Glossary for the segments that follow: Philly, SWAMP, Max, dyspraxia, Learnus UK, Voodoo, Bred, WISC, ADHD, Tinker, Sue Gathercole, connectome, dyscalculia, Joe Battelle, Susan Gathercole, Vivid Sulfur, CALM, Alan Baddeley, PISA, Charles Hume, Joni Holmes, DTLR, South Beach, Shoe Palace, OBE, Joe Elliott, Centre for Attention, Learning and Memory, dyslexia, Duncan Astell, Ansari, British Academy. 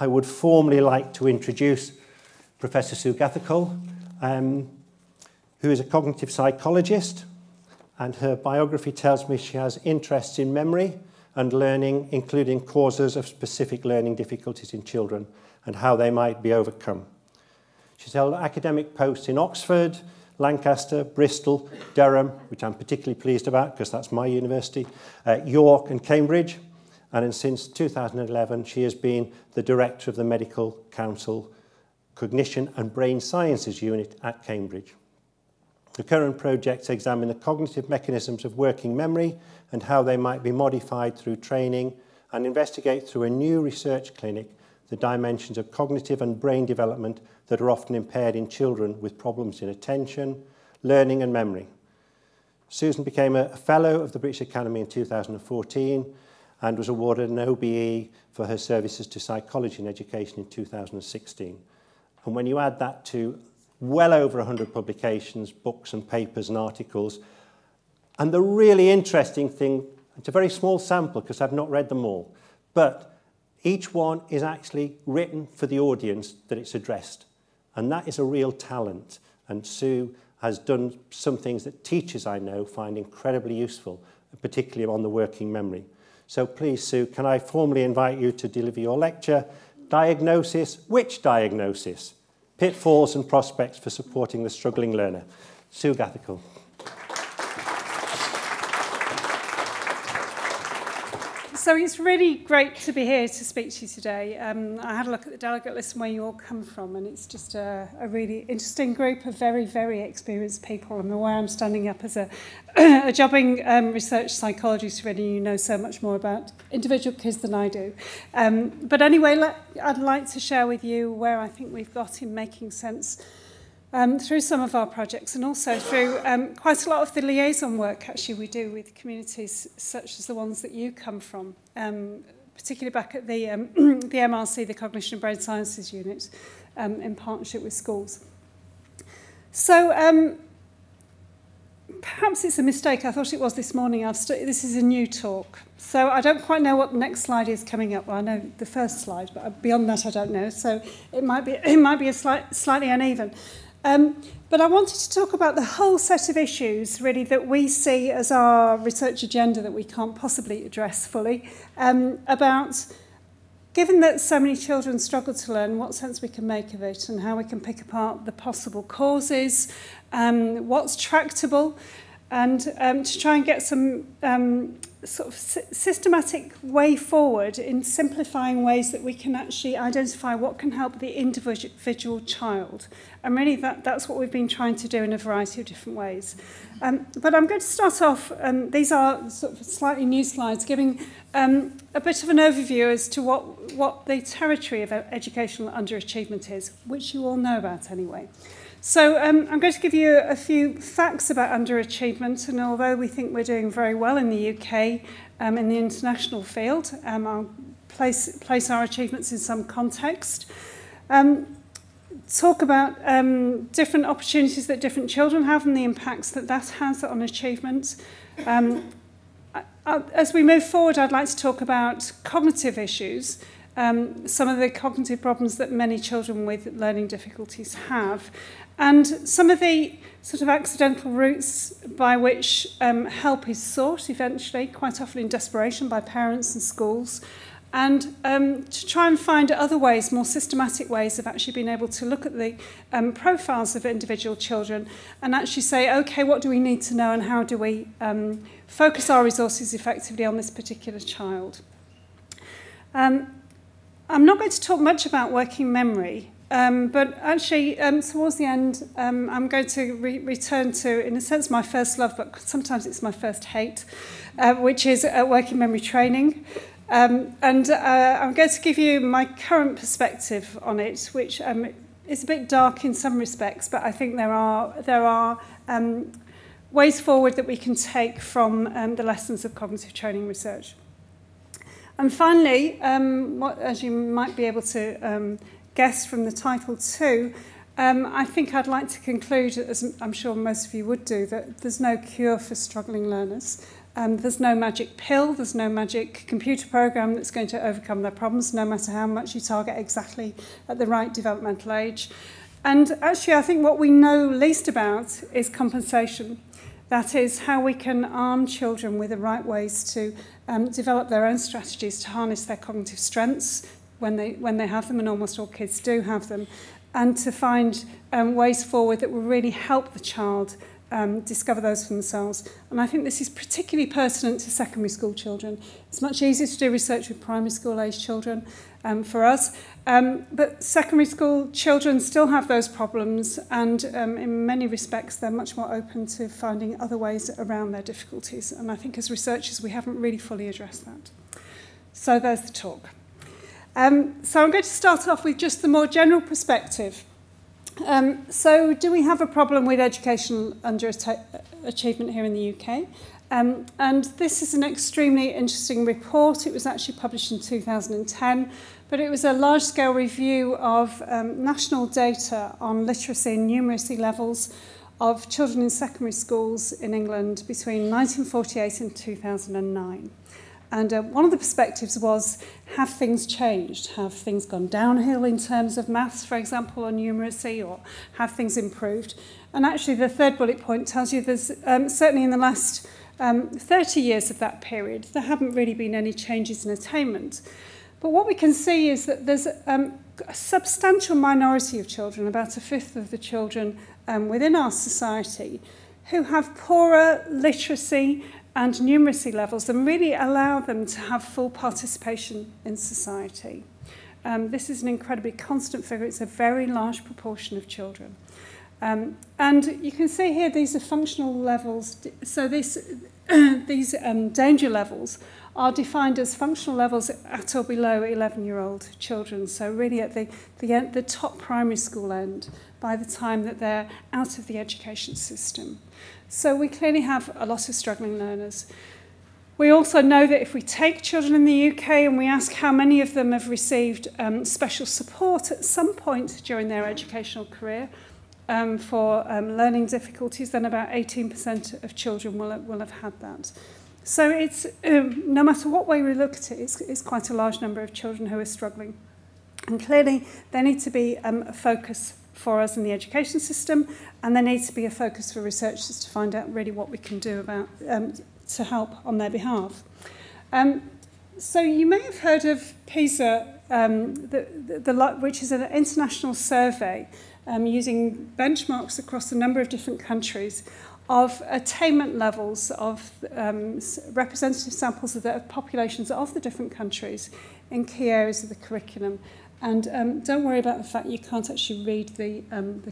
I would formally like to introduce Professor Sue Gathercole, who is a cognitive psychologist, and her biography tells me she has interests in memory and learning, including causes of specific learning difficulties in children and how they might be overcome. She's held academic posts in Oxford, Lancaster, Bristol, Durham, which I'm particularly pleased about because that's my university, York and Cambridge. And since 2011, she has been the director of the Medical Council Cognition and Brain Sciences Unit at Cambridge. The current projects examine the cognitive mechanisms of working memory and how they might be modified through training, and investigate through a new research clinic the dimensions of cognitive and brain development that are often impaired in children with problems in attention, learning and memory. Susan became a fellow of the British Academy in 2014 and was awarded an OBE for her services to psychology and education in 2016. And when you add that to well over 100 publications, books and papers and articles, and the really interesting thing, it's a very small sample because I've not read them all, but each one is actually written for the audience that it's addressed. And that is a real talent. And Sue has done some things that teachers I know find incredibly useful, particularly on the working memory. So please, Sue, can I formally invite you to deliver your lecture, Diagnosis, Which Diagnosis? Pitfalls and Prospects for Supporting the Struggling Learner. Sue Gathercole. So it's really great to be here to speak to you today. I had a look at the delegate list and where you all come from, and it's just a really interesting group of very, very experienced people. And the way I'm standing up as a jobbing research psychologist, really, you know so much more about individual kids than I do. But anyway, I'd like to share with you where I think we've got in making sense through some of our projects, and also through quite a lot of the liaison work actually we do with communities such as the ones that you come from, particularly back at the, the MRC, the Cognition and Brain Sciences Unit, in partnership with schools. So perhaps it's a mistake, I thought it was this morning, this is a new talk, so I don't quite know what the next slide is coming up. Well, I know the first slide, but beyond that I don't know, so it might be a slightly uneven. But I wanted to talk about the whole set of issues, really, that we see as our research agenda that we can't possibly address fully, about, given that so many children struggle to learn, what sense we can make of it and how we can pick apart the possible causes, what's tractable, and to try and get some sort of systematic way forward in simplifying ways that we can actually identify what can help the individual child. And really that's what we've been trying to do in a variety of different ways. But I'm going to start off, these are sort of slightly new slides, giving a bit of an overview as to what the territory of educational underachievement is, which you all know about anyway. So I'm going to give you a few facts about underachievement, and although we think we're doing very well in the UK in the international field, I'll place our achievements in some context, talk about different opportunities that different children have and the impacts that that has on achievement. As we move forward, I'd like to talk about cognitive issues. Some of the cognitive problems that many children with learning difficulties have, and some of the sort of accidental routes by which help is sought eventually, quite often in desperation by parents and schools, and to try and find other ways, more systematic ways of actually being able to look at the profiles of individual children and actually say, okay, what do we need to know and how do we focus our resources effectively on this particular child. I'm not going to talk much about working memory, but actually towards the end I'm going to return to, in a sense, my first love, but sometimes it's my first hate, which is working memory training. And I'm going to give you my current perspective on it, which is a bit dark in some respects, but I think there are ways forward that we can take from the lessons of cognitive training research. And finally, as you might be able to guess from the title too, I think I'd like to conclude, as I'm sure most of you would do, that there's no cure for struggling learners. There's no magic pill, there's no magic computer program that's going to overcome their problems, no matter how much you target exactly at the right developmental age. And actually, I think what we know least about is compensation. That is how we can arm children with the right ways to develop their own strategies to harness their cognitive strengths when they have them, and almost all kids do have them, and to find ways forward that will really help the child discover those for themselves. And I think this is particularly pertinent to secondary school children. It's much easier to do research with primary school age children for us, but secondary school children still have those problems, and in many respects they're much more open to finding other ways around their difficulties, and I think as researchers we haven't really fully addressed that. So there's the talk. So I'm going to start off with just the more general perspective. So do we have a problem with educational underachievement here in the UK? And this is an extremely interesting report. It was actually published in 2010, but it was a large-scale review of national data on literacy and numeracy levels of children in secondary schools in England between 1948 and 2009. And one of the perspectives was, have things changed? Have things gone downhill in terms of maths, for example, or numeracy, or have things improved? And actually the third bullet point tells you there's certainly in the last 30 years of that period, there haven't really been any changes in attainment. But what we can see is that there's a substantial minority of children, about a fifth of the children within our society, who have poorer literacy and numeracy levels than really allow them to have full participation in society. This is an incredibly constant figure. It's a very large proportion of children. And you can see here these are functional levels. So these danger levels are defined as functional levels at or below 11-year-old children, so really at the top primary school end by the time that they're out of the education system. So we clearly have a lot of struggling learners. We also know that if we take children in the UK and we ask how many of them have received special support at some point during their educational career for learning difficulties, then about 18% of children will have had that. So it's, no matter what way we look at it, it's quite a large number of children who are struggling. And clearly there need to be a focus for us in the education system, and there needs to be a focus for researchers to find out really what we can do about to help on their behalf. So you may have heard of PISA, which is an international survey using benchmarks across a number of different countries of attainment levels of representative samples of the populations of the different countries in key areas of the curriculum. And don't worry about the fact you can't actually read the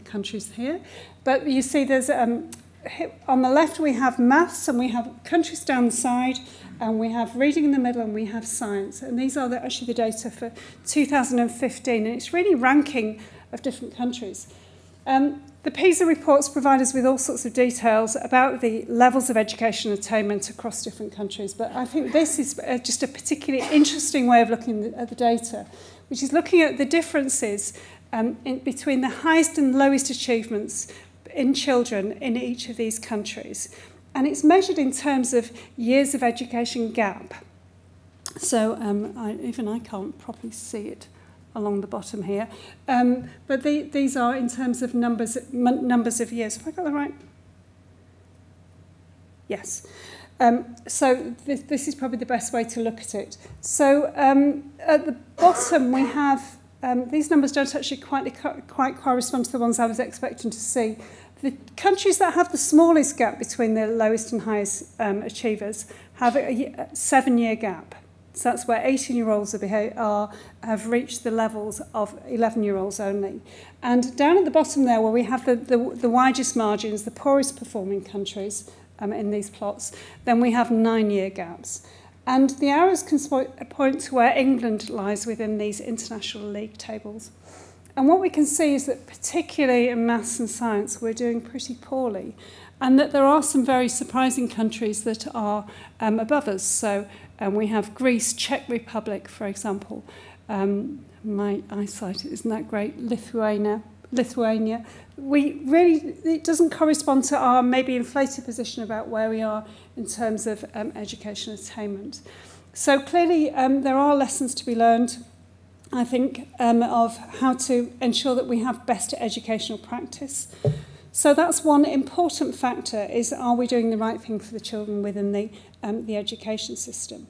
countries here. But you see there's, on the left we have maths, and we have countries down the side, and we have reading in the middle, and we have science. And these are actually the data for 2015, and it's really ranking of different countries. The PISA reports provide us with all sorts of details about the levels of education attainment across different countries, but I think this is just a particularly interesting way of looking at the data, which is looking at the differences between the highest and lowest achievements in children in each of these countries. And it's measured in terms of years of education gap. So even I can't properly see it along the bottom here. But these are in terms of numbers of years. Have I got that right? Yes. So this is probably the best way to look at it. So at the bottom we have, these numbers don't actually quite correspond to the ones I was expecting to see. The countries that have the smallest gap between the lowest and highest achievers have a 7-year gap. So that's where 18-year-olds have reached the levels of 11-year-olds only. And down at the bottom there where we have the widest margins, the poorest performing countries, in these plots, then we have 9-year gaps. And the arrows can point to where England lies within these international league tables. And what we can see is that particularly in maths and science, we're doing pretty poorly, and that there are some very surprising countries that are above us. So we have Greece, Czech Republic, for example. My eyesight isn't that great. Lithuania, Lithuania, we really, it doesn't correspond to our maybe inflated position about where we are in terms of education attainment. So clearly there are lessons to be learned, I think, of how to ensure that we have best educational practice. So that's one important factor, is are we doing the right thing for the children within the education system?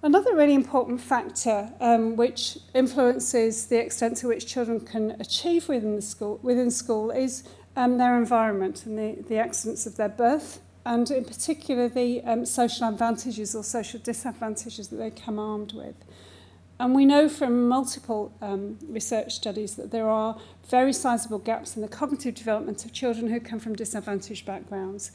Another really important factor which influences the extent to which children can achieve within school is their environment and the accidents of their birth, and in particular the social advantages or social disadvantages that they come armed with. And we know from multiple research studies that there are very sizable gaps in the cognitive development of children who come from disadvantaged backgrounds.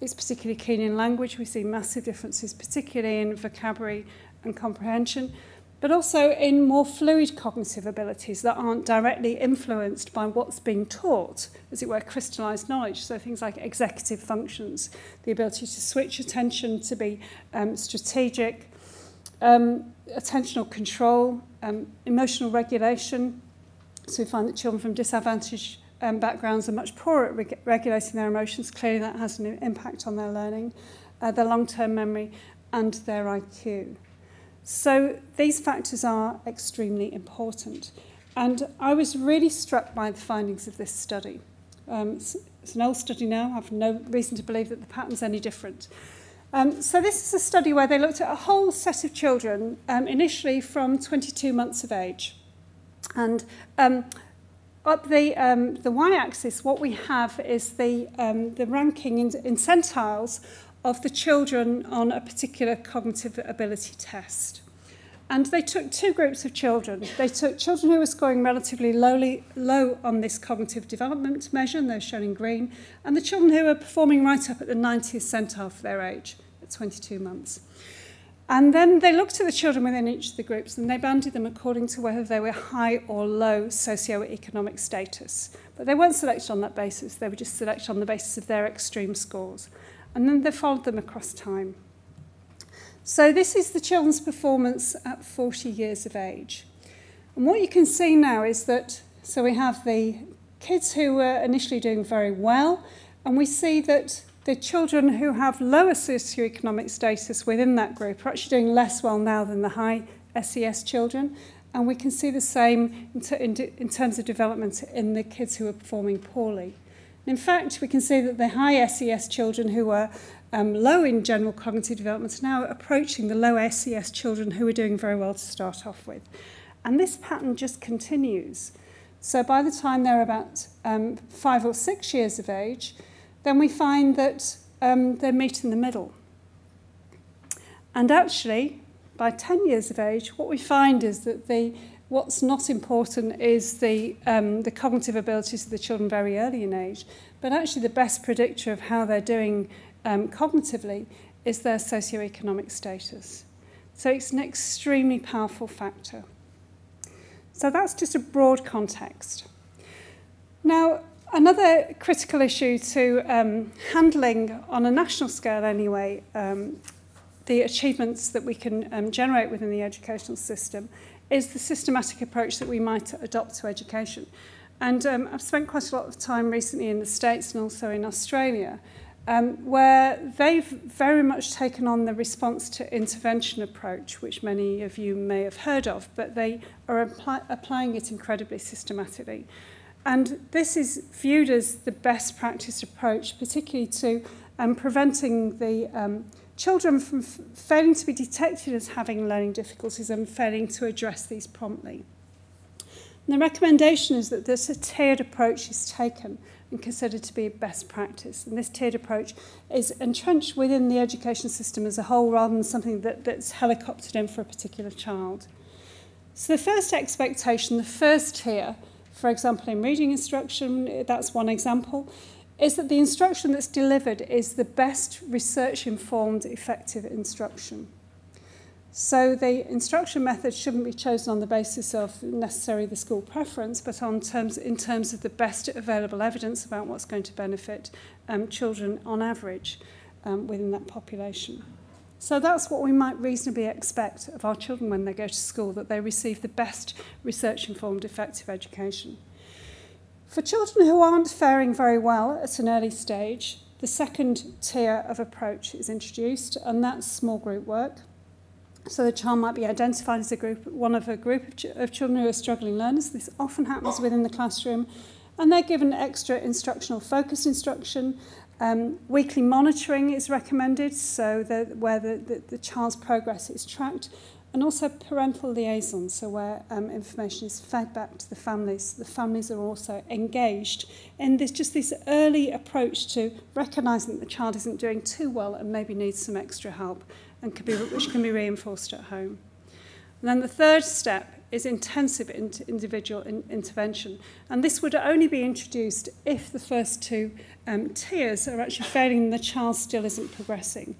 It's particularly keen in language. We see massive differences, particularly in vocabulary and comprehension, but also in more fluid cognitive abilities that aren't directly influenced by what's being taught, as it were, crystallised knowledge. So things like executive functions, the ability to switch attention, to be strategic, attentional control, emotional regulation. So we find that children from disadvantaged backgrounds are much poorer at regulating their emotions. Clearly that has an impact on their learning, their long-term memory and their IQ. So these factors are extremely important. And I was really struck by the findings of this study. It's an old study now. I've no reason to believe that the pattern's any different. So this is a study where they looked at a whole set of children, initially from 22 months of age. And up the y-axis, what we have is the ranking in centiles of the children on a particular cognitive ability test. And they took two groups of children. They took children who were scoring relatively low on this cognitive development measure, and they're shown in green, and the children who were performing right up at the 90th centile for their age, at 22 months. And then they looked at the children within each of the groups, and they banded them according to whether they were high or low socioeconomic status. But they weren't selected on that basis. They were just selected on the basis of their extreme scores. And then they followed them across time. So this is the children's performance at 40 years of age. And what you can see now is that, so we have the kids who were initially doing very well, and we see that the children who have lower socioeconomic status within that group are actually doing less well now than the high SES children. And we can see the same in terms of development in the kids who are performing poorly. In fact, we can see that the high SES children who were low in general cognitive development are now approaching the low SES children who are doing very well to start off with. And this pattern just continues. So by the time they're about 5 or 6 years of age, then we find that they meet in the middle. And actually, by 10 years of age, what we find is that what's not important is the cognitive abilities of the children very early in age, but actually the best predictor of how they're doing cognitively is their socioeconomic status. So it's an extremely powerful factor. So that's just a broad context. Now, another critical issue to handling on a national scale anyway, the achievements that we can generate within the educational system, is the systematic approach that we might adopt to education. And I've spent quite a lot of time recently in the States and also in Australia, where they've very much taken on the response to intervention approach, which many of you may have heard of, but they are applying it incredibly systematically. And this is viewed as the best practice approach, particularly to preventing the children from failing to be detected as having learning difficulties and failing to address these promptly. And the recommendation is that this tiered approach is taken and considered to be best practice. And this tiered approach is entrenched within the education system as a whole, rather than something that's helicoptered in for a particular child. So the first expectation, the first tier, for example, in reading instruction, that's one example, is that the instruction that's delivered is the best research-informed, effective instruction. So the instruction method shouldn't be chosen on the basis of necessarily the school preference, but in terms of the best available evidence about what's going to benefit children on average within that population. So that's what we might reasonably expect of our children when they go to school, that they receive the best research-informed, effective education. For children who aren't faring very well at an early stage, the second tier of approach is introduced, and that's small group work. So the child might be identified as a group, one of a group of children who are struggling learners. This often happens within the classroom. And they're given extra instructional focus instruction. Weekly monitoring is recommended, so where the child's progress is tracked. And also parental liaison, so where information is fed back to the families. The families are also engaged in this, just this early approach to recognising that the child isn't doing too well and maybe needs some extra help, and which can be reinforced at home. And then the third step is intensive individual intervention. And this would only be introduced if the first two tiers are actually failing and the child still isn't progressing.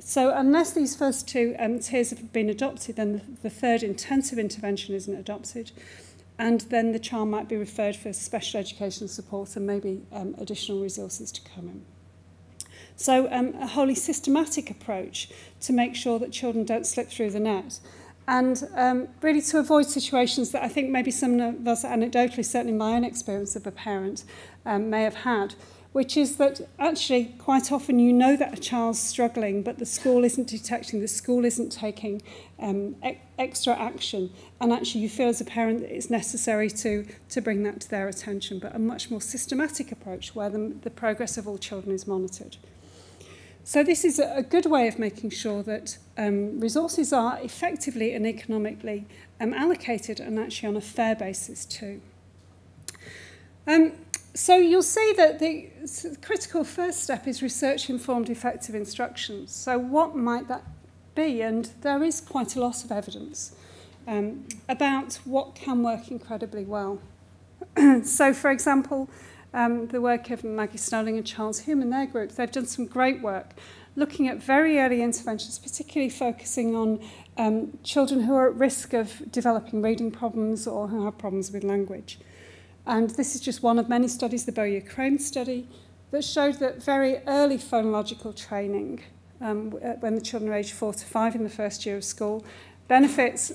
So unless these first two tiers have been adopted, then the third intensive intervention isn't adopted. And then the child might be referred for special education support and maybe additional resources to come in. So a wholly systematic approach to make sure that children don't slip through the net. And really to avoid situations that I think maybe some of us anecdotally, certainly my own experience of a parent, may have had, which is that actually quite often you know that a child's struggling, but the school isn't detecting, the school isn't taking extra action, and actually you feel as a parent that it's necessary to bring that to their attention, but a much more systematic approach where the progress of all children is monitored. So this is a good way of making sure that resources are effectively and economically allocated and actually on a fair basis too. So you'll see that the critical first step is research-informed effective instruction. So what might that be? And there is quite a lot of evidence about what can work incredibly well. So, for example, the work of Maggie Snowling and Charles Hume and their group, they've done some great work looking at very early interventions, particularly focusing on children who are at risk of developing reading problems or who have problems with language. And this is just one of many studies, the Bowyer Crane study, that showed that very early phonological training, when the children are aged 4 to 5 in the first year of school, benefits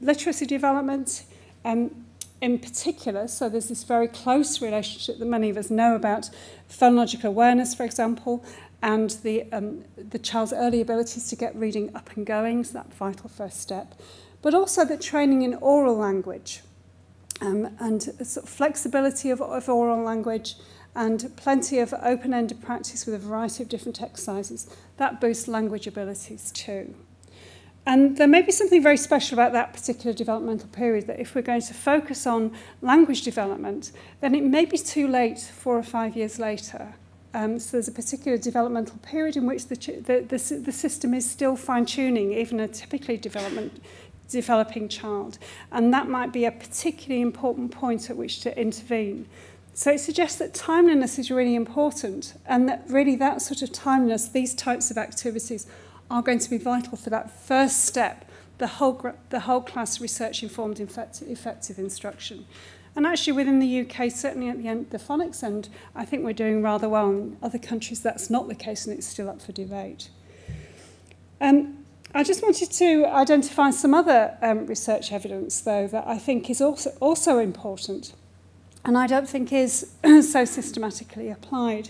literacy development in particular. So there's this very close relationship that many of us know about phonological awareness, for example, and the child's early abilities to get reading up and going, so that vital first step. But also the training in oral language. And sort of flexibility of oral language and plenty of open-ended practice with a variety of different exercises. That boosts language abilities too. And there may be something very special about that particular developmental period, that if we're going to focus on language development, then it may be too late 4 or 5 years later. So there's a particular developmental period in which the system is still fine-tuning, even a typically developing child, and that might be a particularly important point at which to intervene. So it suggests that timeliness is really important, and that really that sort of timeliness, these types of activities are going to be vital for that first step, the whole class research-informed effective instruction. And actually within the UK, certainly at the end, the phonics end, I think we're doing rather well. In other countries that's not the case, and it's still up for debate. I just wanted to identify some other research evidence, though, that I think is also important, and I don't think is so systematically applied.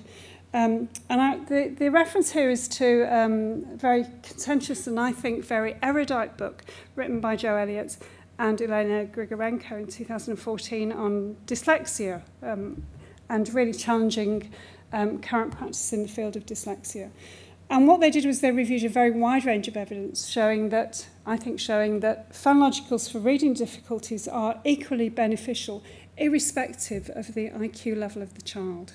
The reference here is to a very contentious and I think very erudite book written by Joe Elliott and Elena Grigorenko in 2014 on dyslexia and really challenging current practice in the field of dyslexia. And what they did was they reviewed a very wide range of evidence showing that phonologicals for reading difficulties are equally beneficial, irrespective of the IQ level of the child.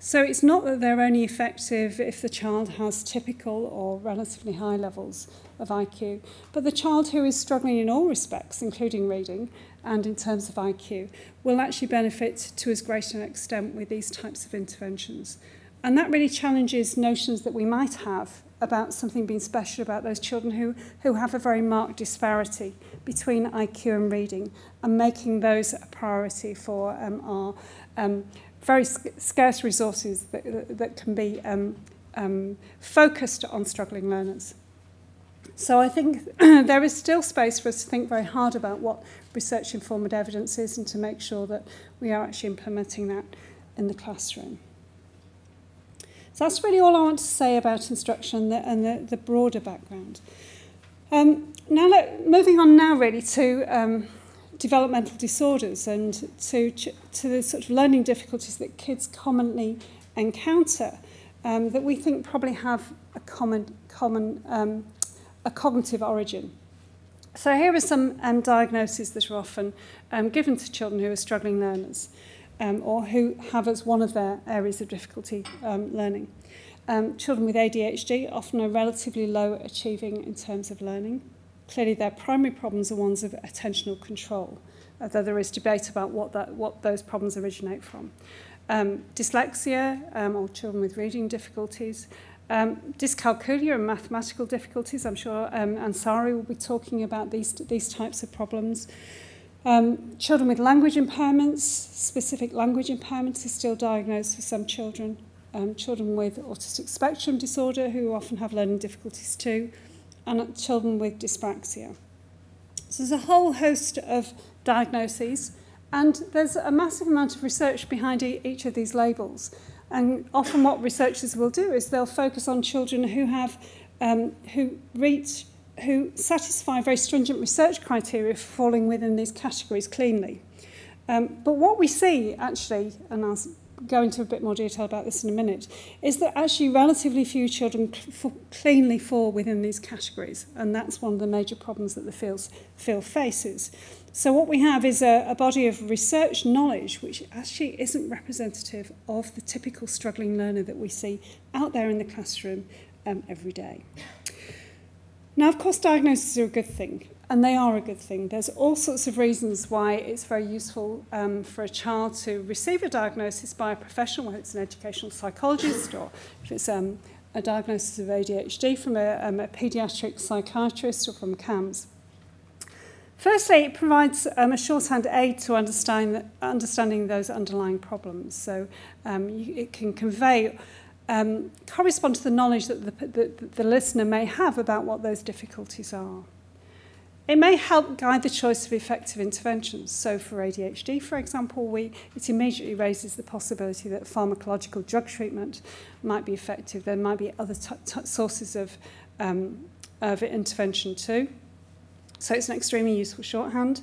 So it's not that they're only effective if the child has typical or relatively high levels of IQ, but the child who is struggling in all respects, including reading and in terms of IQ, will actually benefit to as great an extent with these types of interventions. And that really challenges notions that we might have about something being special about those children who have a very marked disparity between IQ and reading, and making those a priority for our very scarce resources that can be focused on struggling learners. So I think there is still space for us to think very hard about what research-informed evidence is and to make sure that we are actually implementing that in the classroom. So that's really all I want to say about instruction and the broader background. Now, moving on now really to developmental disorders and to the sort of learning difficulties that kids commonly encounter that we think probably have a common cognitive origin. So here are some diagnoses that are often given to children who are struggling learners or who have as one of their areas of difficulty learning. Children with ADHD often are relatively low achieving in terms of learning. Clearly their primary problems are ones of attentional control, although there is debate about what those problems originate from. Dyslexia or children with reading difficulties, dyscalculia and mathematical difficulties. I'm sure Ansari will be talking about these types of problems. Children with language impairments, specific language impairments is still diagnosed for some children. Children with autistic spectrum disorder who often have learning difficulties too, and children with dyspraxia. So there's a whole host of diagnoses, and there's a massive amount of research behind each of these labels. And often what researchers will do is they'll focus on children who have, who satisfy very stringent research criteria for falling within these categories cleanly. But what we see actually, and I'll go into a bit more detail about this in a minute, is that actually relatively few children cleanly fall within these categories. And that's one of the major problems that the field faces. So what we have is a body of research knowledge which actually isn't representative of the typical struggling learner that we see out there in the classroom every day. Now, of course, diagnoses are a good thing, and they are a good thing. There's all sorts of reasons why it's very useful for a child to receive a diagnosis by a professional, whether it's an educational psychologist or if it's a diagnosis of ADHD from a paediatric psychiatrist or from CAMS. Firstly, it provides a shorthand aid to understanding those underlying problems. So it can convey, correspond to the knowledge that the listener may have about what those difficulties are. It may help guide the choice of effective interventions. So for ADHD, for example, it immediately raises the possibility that pharmacological drug treatment might be effective. There might be other sources of intervention too. So it's an extremely useful shorthand.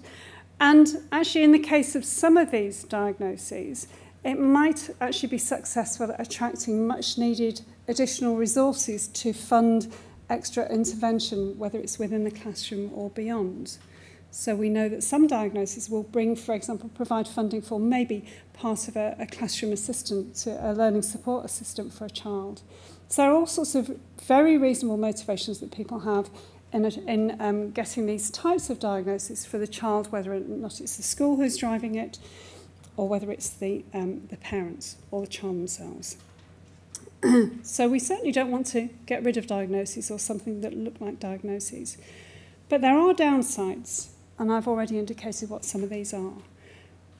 And actually, in the case of some of these diagnoses, it might actually be successful at attracting much needed additional resources to fund extra intervention, whether it's within the classroom or beyond. So we know that some diagnoses will bring, for example, provide funding for maybe part of a classroom assistant, to a learning support assistant for a child. So there are all sorts of very reasonable motivations that people have in getting these types of diagnoses for the child, whether or not it's the school who's driving it, or whether it's the parents or the child themselves. So we certainly don't want to get rid of diagnoses or something that look like diagnoses. But there are downsides, and I've already indicated what some of these are.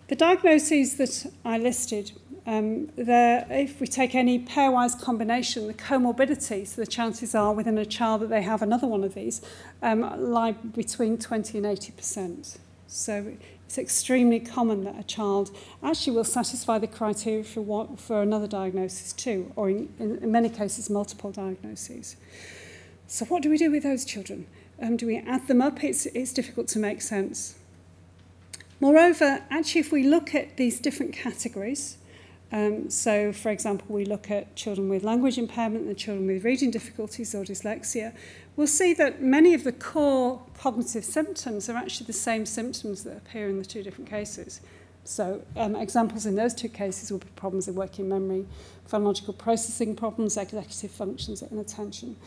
The diagnoses that I listed, if we take any pairwise combination, the comorbidities, the chances are within a child that they have another one of these, lie between 20 and 80%. So it's extremely common that a child actually will satisfy the criteria for another diagnosis too, or in many cases, multiple diagnoses. So what do we do with those children? Do we add them up? It's difficult to make sense. Moreover, actually, if we look at these different categories, so, for example, we look at children with language impairment and children with reading difficulties or dyslexia, we'll see that many of the core cognitive symptoms are actually the same symptoms that appear in the two different cases. So examples in those two cases will be problems in working memory, phonological processing problems, executive functions, and attention.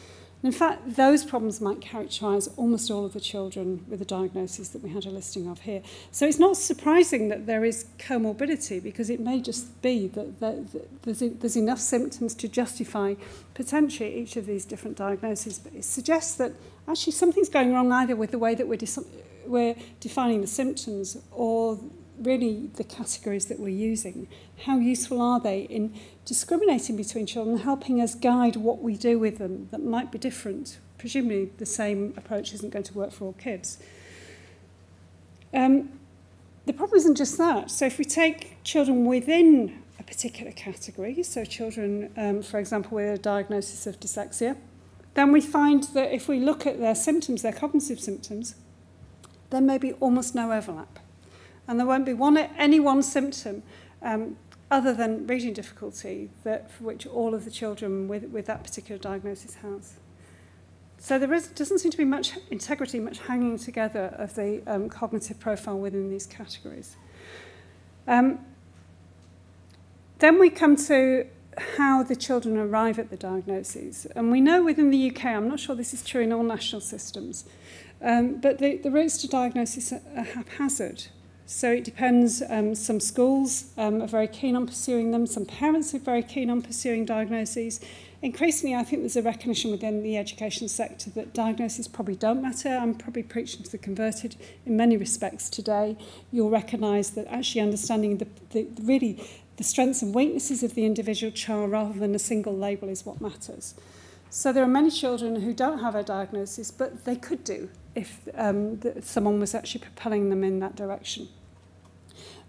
And in fact, those problems might characterise almost all of the children with the diagnoses that we had a listing of here. So it's not surprising that there is comorbidity, because it may just be that there's enough symptoms to justify potentially each of these different diagnoses. But it suggests that actually something's going wrong either with the way that we're defining the symptoms or really the categories that we're using. How useful are they in discriminating between children, helping us guide what we do with them that might be different presumably the same approach isn't going to work for all kids. The problem isn't just that. So if we take children within a particular category, so children, for example, with a diagnosis of dyslexia, then we find that if we look at their symptoms, their cognitive symptoms, there may be almost no overlap. And there won't be any one symptom other than reading difficulty for which all of the children with that particular diagnosis has. So there doesn't seem to be much integrity, much hanging together of the cognitive profile within these categories. Then we come to how the children arrive at the diagnoses. And we know within the UK, I'm not sure this is true in all national systems, but the routes to diagnosis are haphazard. So it depends. Some schools are very keen on pursuing them. Some parents are very keen on pursuing diagnoses. Increasingly, I think there's a recognition within the education sector that diagnoses probably don't matter. I'm probably preaching to the converted in many respects today. You'll recognise that actually understanding the strengths and weaknesses of the individual child rather than a single label is what matters. So there are many children who don't have a diagnosis, but they could do if someone was actually propelling them in that direction.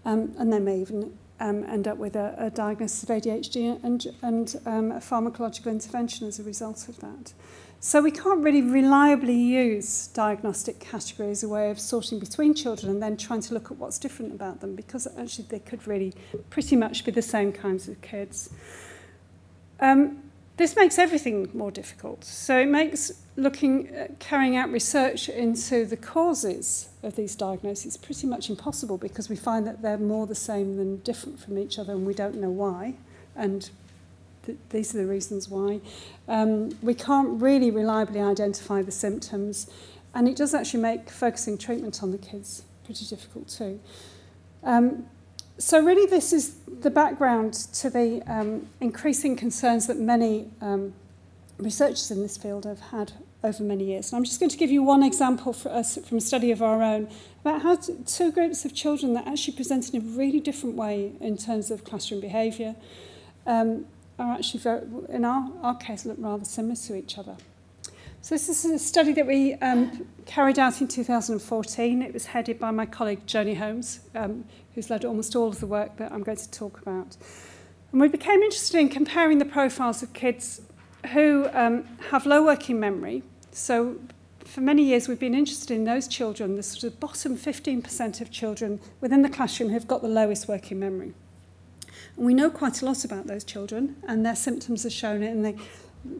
And they may even end up with a diagnosis of ADHD and a pharmacological intervention as a result of that. So we can't really reliably use diagnostic categories as a way of sorting between children and then trying to look at what's different about them, because actually they could really pretty much be the same kinds of kids. This makes everything more difficult. So it makes carrying out research into the causes of these diagnoses pretty much impossible, because we find that they're more the same than different from each other and we don't know why. And these are the reasons why. We can't really reliably identify the symptoms, and it does actually make focusing treatment on the kids pretty difficult too. So really this is the background to the increasing concerns that many researchers in this field have had over many years. And I'm just going to give you one example from a study of our own about how two groups of children that actually present in a really different way in terms of classroom behaviour are actually, in our case, look rather similar to each other. So this is a study that we carried out in 2014. It was headed by my colleague Joni Holmes, who's led almost all of the work that I'm going to talk about. And we became interested in comparing the profiles of kids who have low working memory. So for many years we've been interested in those children, the sort of bottom 15% of children within the classroom who've got the lowest working memory. And we know quite a lot about those children, and their symptoms are shown in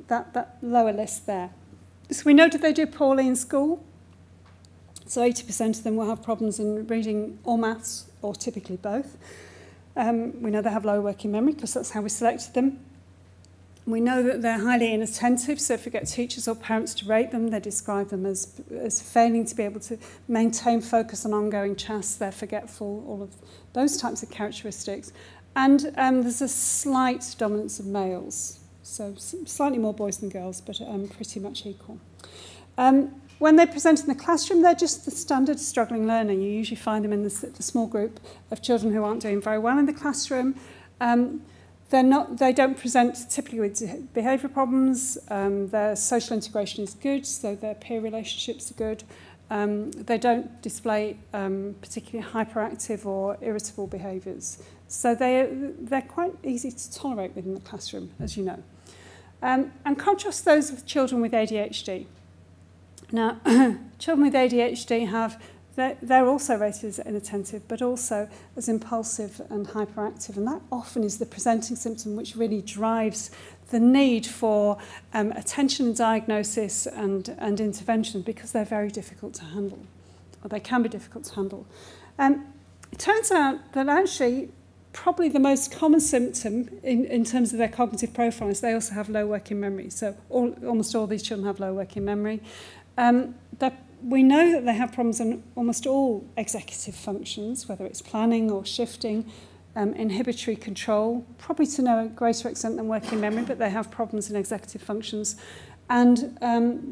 that lower list there. So we know that they do poorly in school. So 80% of them will have problems in reading or maths, or typically both. We know they have low working memory because that's how we selected them. We know that they're highly inattentive, so if we get teachers or parents to rate them, they describe them as failing to be able to maintain focus on ongoing tasks. They're forgetful, all of those types of characteristics. And there's a slight dominance of males. So slightly more boys than girls, but pretty much equal. When they present in the classroom, they're just the standard struggling learner. You usually find them in the small group of children who aren't doing very well in the classroom. They don't present typically with behaviour problems. Their social integration is good, so their peer relationships are good. They don't display particularly hyperactive or irritable behaviours. So they're quite easy to tolerate within the classroom, as you know. And contrast those with children with ADHD. Now, children with ADHD they're also rated as inattentive, but also as impulsive and hyperactive. And that often is the presenting symptom which really drives the need for attention and diagnosis and intervention, because they're very difficult to handle, or they can be difficult to handle. It turns out that actually probably the most common symptom in terms of their cognitive profile is they also have low working memory. So almost all these children have low working memory. We know that they have problems in almost all executive functions, whether it's planning or shifting, inhibitory control, probably to no greater extent than working memory, but they have problems in executive functions. And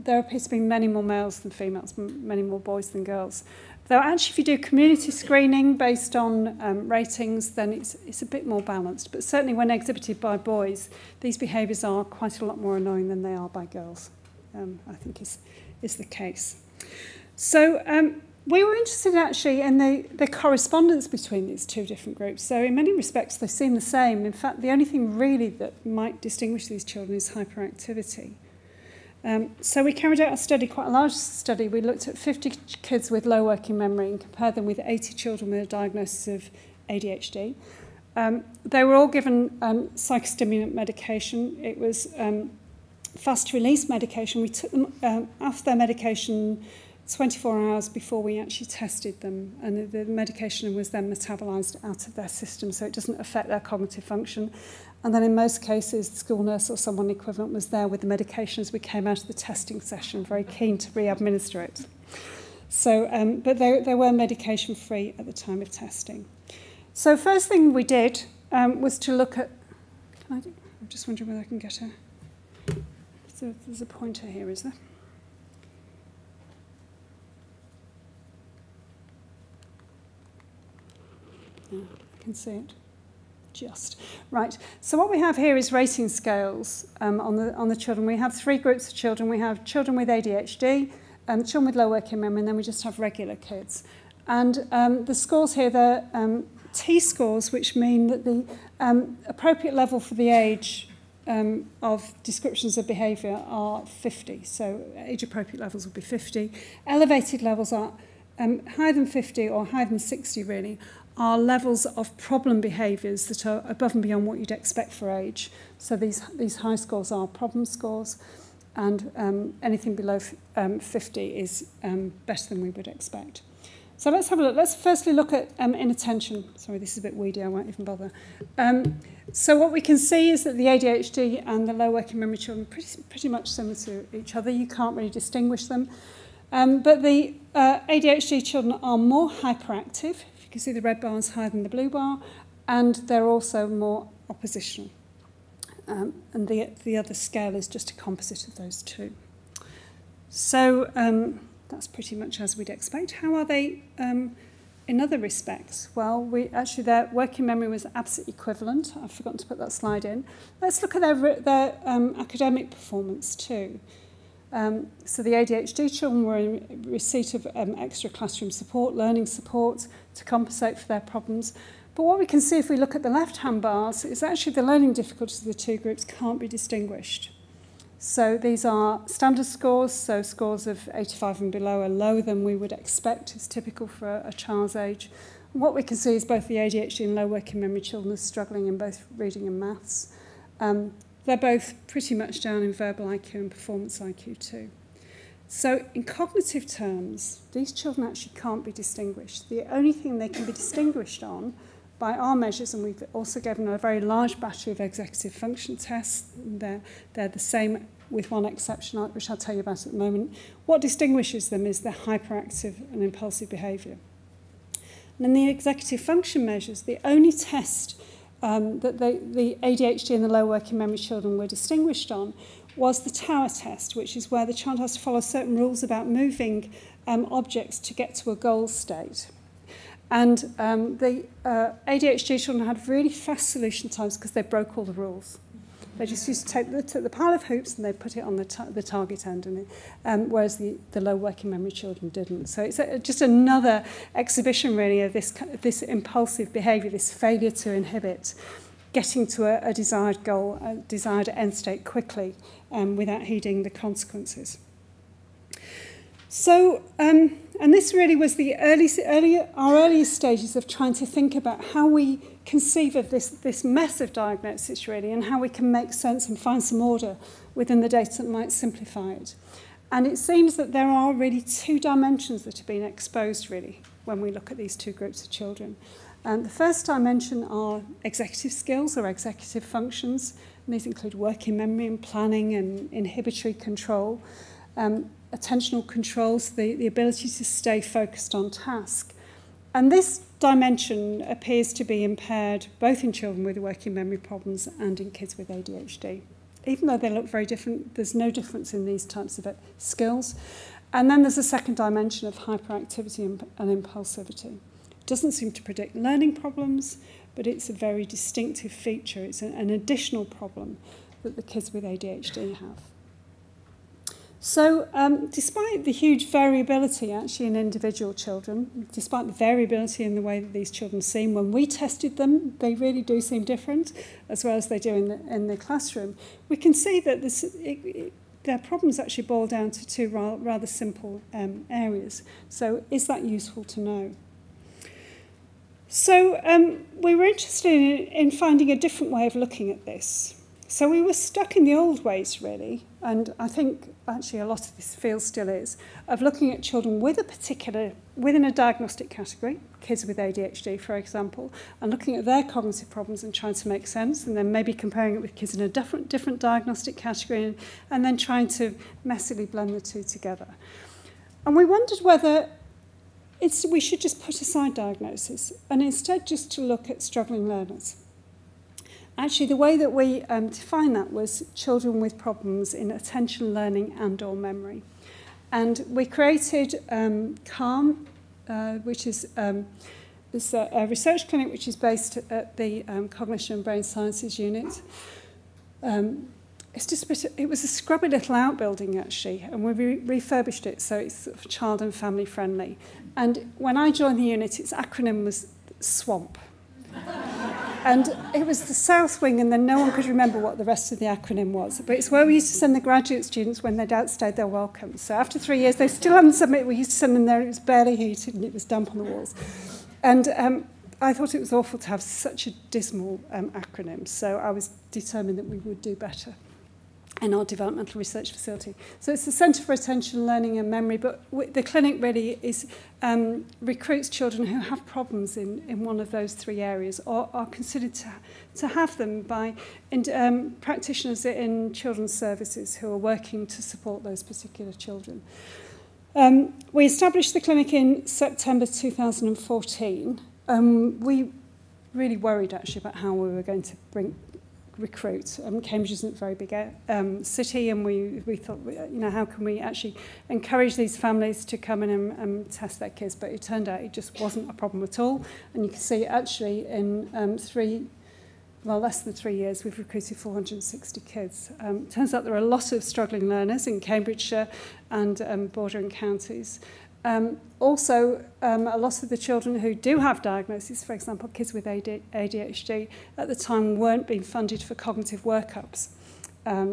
there appears to be many more males than females, many more boys than girls. Though actually if you do community screening based on ratings, then it's a bit more balanced. But certainly when exhibited by boys, these behaviours are quite a lot more annoying than they are by girls. I think is the case. So we were interested actually in the correspondence between these two different groups. So in many respects they seem the same. In fact, the only thing really that might distinguish these children is hyperactivity. So we carried out a study, quite a large study. We looked at 50 kids with low working memory and compared them with 80 children with a diagnosis of ADHD. They were all given psychostimulant medication. It was fast-release medication. We took them off their medication 24 hours before we actually tested them, and the medication was then metabolized out of their system, so it doesn't affect their cognitive function. And then in most cases, the school nurse or someone equivalent was there with the medication as we came out of the testing session, very keen to re-administer it. So, but they were medication-free at the time of testing. So first thing we did was to look at... Can I do, I'm just wondering whether I can get a... So there's a pointer here, is there? Yeah, I can see it. Just. Right. So what we have here is rating scales on the children. We have three groups of children. We have children with ADHD, children with low working memory, and then we just have regular kids. And the scores here, they're T-scores, which mean that the appropriate level for the age of descriptions of behaviour are 50. So age-appropriate levels would be 50. Elevated levels are higher than 50 or higher than 60, really, are levels of problem behaviours that are above and beyond what you'd expect for age. So these high scores are problem scores, and anything below 50 is better than we would expect. So let's have a look. Let's firstly look at inattention. Sorry, this is a bit weedy, I won't even bother. So what we can see is that the ADHD and the low working memory children are pretty much similar to each other. You can't really distinguish them. But the ADHD children are more hyperactive. You can see the red bar is higher than the blue bar, and they're also more oppositional. And the other scale is just a composite of those two. So... that's pretty much as we'd expect. How are they in other respects? Well, actually their working memory was absolutely equivalent. I've forgotten to put that slide in. Let's look at their academic performance too. So the ADHD children were in receipt of extra classroom support, learning support to compensate for their problems. But what we can see if we look at the left-hand bars is actually the learning difficulties of the two groups can't be distinguished. So these are standard scores, so scores of 85 and below are lower than we would expect, is typical for a child's age. And what we can see is both the ADHD and low working memory children are struggling in both reading and maths. They're both pretty much down in verbal IQ and performance IQ too. So in cognitive terms, these children actually can't be distinguished. The only thing they can be distinguished on by our measures, and we've also given a very large battery of executive function tests. They're the same with one exception, which I'll tell you about at the moment. What distinguishes them is their hyperactive and impulsive behaviour. And in the executive function measures, the only test that the ADHD and the low working memory children were distinguished on was the tower test, which is where the child has to follow certain rules about moving objects to get to a goal state. And the ADHD children had really fast solution times because they broke all the rules. They just used to take the pile of hoops and they put it on the target end, and whereas the low working memory children didn't. So it's just another exhibition, really, of this impulsive behaviour, this failure to inhibit getting to a desired goal, a desired end state quickly without heeding the consequences. So, and this really was the earliest stages of trying to think about how we conceive of this mess of diagnosis, really, and how we can make sense and find some order within the data that might simplify it. And it seems that there are really two dimensions that have been exposed, really, when we look at these two groups of children. The first dimension are executive skills or executive functions, and these include working memory and planning and inhibitory control. Attentional controls, the ability to stay focused on task. And this dimension appears to be impaired both in children with working memory problems and in kids with ADHD. Even though they look very different, there's no difference in these types of skills. And then there's a second dimension of hyperactivity and impulsivity. It doesn't seem to predict learning problems, but it's a very distinctive feature. It's an additional problem that the kids with ADHD have. So despite the huge variability actually in individual children, despite the variability in the way that these children seem, when we tested them, they really do seem different, as well as they do in the classroom. We can see that their problems actually boil down to two rather simple areas. So is that useful to know? So we were interested in finding a different way of looking at this. So we were stuck in the old ways, really, and I think actually a lot of this field still is, of looking at children within a diagnostic category, kids with ADHD, for example, and looking at their cognitive problems and trying to make sense, and then maybe comparing it with kids in a different diagnostic category, and then trying to messily blend the two together. And we wondered whether we should just put aside diagnosis and instead just to look at struggling learners. Actually, the way that we defined that was children with problems in attention, learning, and/or memory. And we created CALM, which is a research clinic which is based at the Cognition and Brain Sciences Unit. It was a scrubby little outbuilding, actually, and we refurbished it so it's sort of child and family friendly. And when I joined the unit, its acronym was SWAMP. And it was the South Wing, and then no one could remember what the rest of the acronym was. But it's where we used to send the graduate students when they'd outstayed their welcome. So after 3 years, they still hadn't submitted. We used to send them there. It was barely heated, and it was damp on the walls. And I thought it was awful to have such a dismal acronym. So I was determined that we would do better in our developmental research facility. So it's the Centre for Attention, Learning and Memory, but the clinic really is recruits children who have problems in one of those three areas, or are considered to have them by practitioners in children's services who are working to support those particular children. We established the clinic in September 2014. We really worried actually about how we were going to recruit. Cambridge isn't a very big city, and we thought, you know, how can we actually encourage these families to come in and test their kids? But it turned out it just wasn't a problem at all. And you can see actually in less than 3 years, we've recruited 460 kids. It turns out there are a lot of struggling learners in Cambridgeshire and bordering counties. A lot of the children who do have diagnoses, for example, kids with ADHD, at the time weren't being funded for cognitive workups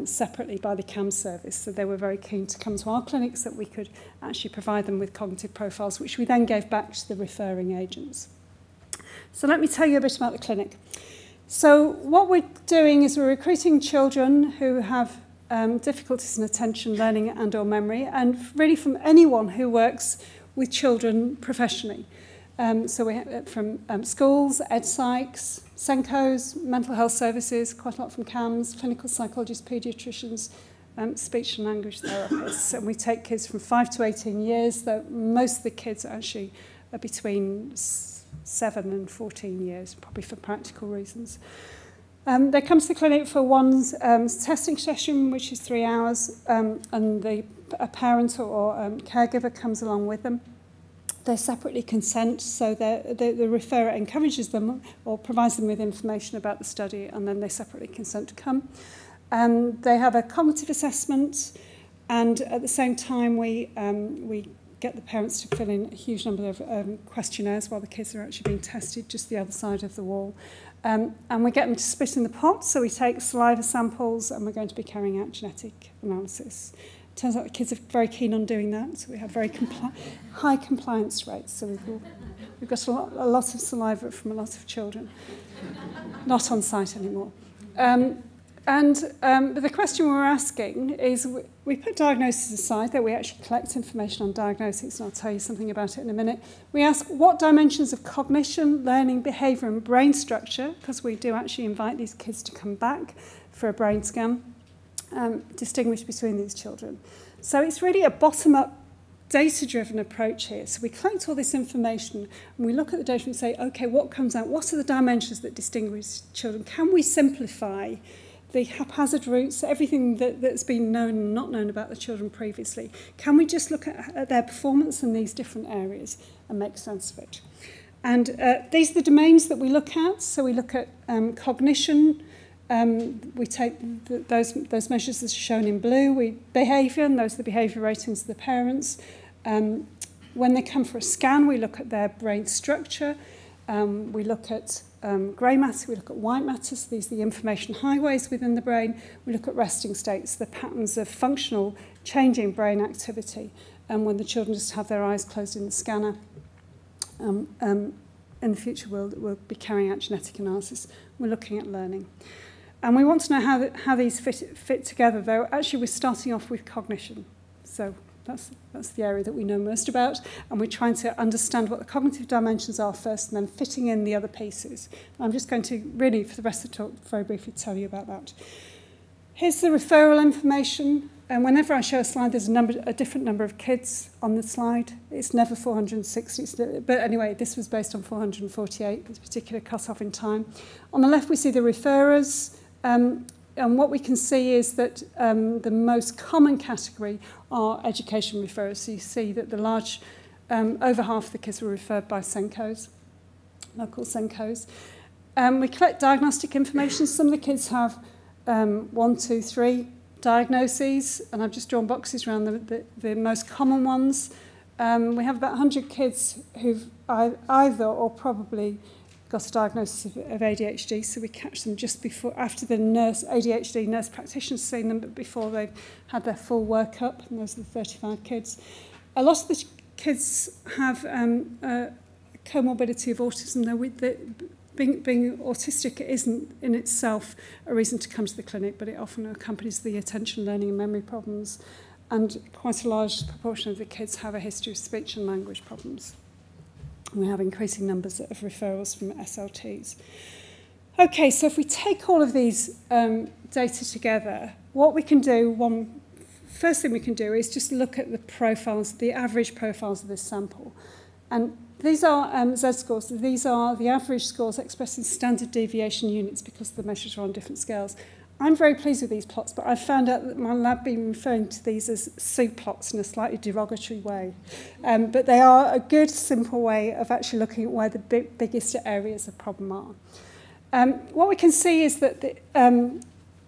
separately by the CAM service. So they were very keen to come to our clinics that we could actually provide them with cognitive profiles, which we then gave back to the referring agents. So let me tell you a bit about the clinic. So what we're doing is we're recruiting children who have difficulties in attention, learning and/or memory, and really from anyone who works with children professionally. So we have from schools, ed psychs, Senkos, mental health services, quite a lot from CAMs, clinical psychologists, paediatricians, speech and language therapists. And we take kids from 5 to 18 years, though most of the kids actually are between 7 and 14 years, probably for practical reasons. They come to the clinic for one testing session, which is 3 hours, and a parent or caregiver comes along with them. They separately consent, so the referrer encourages them or provides them with information about the study, and then they separately consent to come. They have a cognitive assessment, and at the same time we get the parents to fill in a huge number of questionnaires while the kids are actually being tested just the other side of the wall. And we get them to spit in the pot, so we take saliva samples, and we're going to be carrying out genetic analysis. It turns out the kids are very keen on doing that, so we have very high compliance rates. So we've got a lot of saliva from a lot of children, not on site anymore. But the question we're asking is, we put diagnosis aside, that we actually collect information on diagnosis, and I'll tell you something about it in a minute. We ask what dimensions of cognition, learning, behaviour and brain structure, because we do actually invite these kids to come back for a brain scan, distinguish between these children. So it's really a bottom-up, data-driven approach here. So we collect all this information, and we look at the data and say, OK, what comes out? What are the dimensions that distinguish children? Can we simplify the haphazard routes, everything that's been known and not known about the children previously? Can we just look at their performance in these different areas and make sense of it? And these are the domains that we look at. So we look at cognition, We take those measures as shown in blue. We behaviour, and those are the behaviour ratings of the parents. When they come for a scan, we look at their brain structure. We look at grey matter, we look at white matter, so these are the information highways within the brain. We look at resting states, the patterns of functional changing brain activity, and when the children just have their eyes closed in the scanner. In the future, we'll be carrying out genetic analysis. We're looking at learning. And we want to know how these fit together, though. Actually, we're starting off with cognition. So that's the area that we know most about. And we're trying to understand what the cognitive dimensions are first and then fitting in the other pieces. I'm just going to really, for the rest of the talk, very briefly tell you about that. Here's the referral information. And whenever I show a slide, there's a different number of kids on the slide. It's never 460. But anyway, this was based on 448, this particular cut-off in time. On the left, we see the referrers. And what we can see is that the most common category are education referrers. So you see that the large, over half the kids were referred by Senkos, local Senkos. We collect diagnostic information. Some of the kids have 1, 2, 3. Diagnoses, and I've just drawn boxes around the most common ones. We have about 100 kids who've either or probably got a diagnosis of ADHD, so we catch them just before, after the ADHD nurse practitioner's seen them, but before they've had their full workup, and those are the 35 kids. A lot of the kids have a comorbidity of autism, though being autistic isn't in itself a reason to come to the clinic, but it often accompanies the attention, learning and memory problems, and quite a large proportion of the kids have a history of speech and language problems. We have increasing numbers of referrals from SLTs. Okay, so if we take all of these data together, what we can do, first thing we can do is just look at the profiles, the average profiles of this sample. And these are Z-scores. These are the average scores expressed in standard deviation units because the measures are on different scales. I'm very pleased with these plots, but I found out that my lab been referring to these as Sue plots in a slightly derogatory way. But they are a good, simple way of actually looking at where the biggest areas of problem are. What we can see is that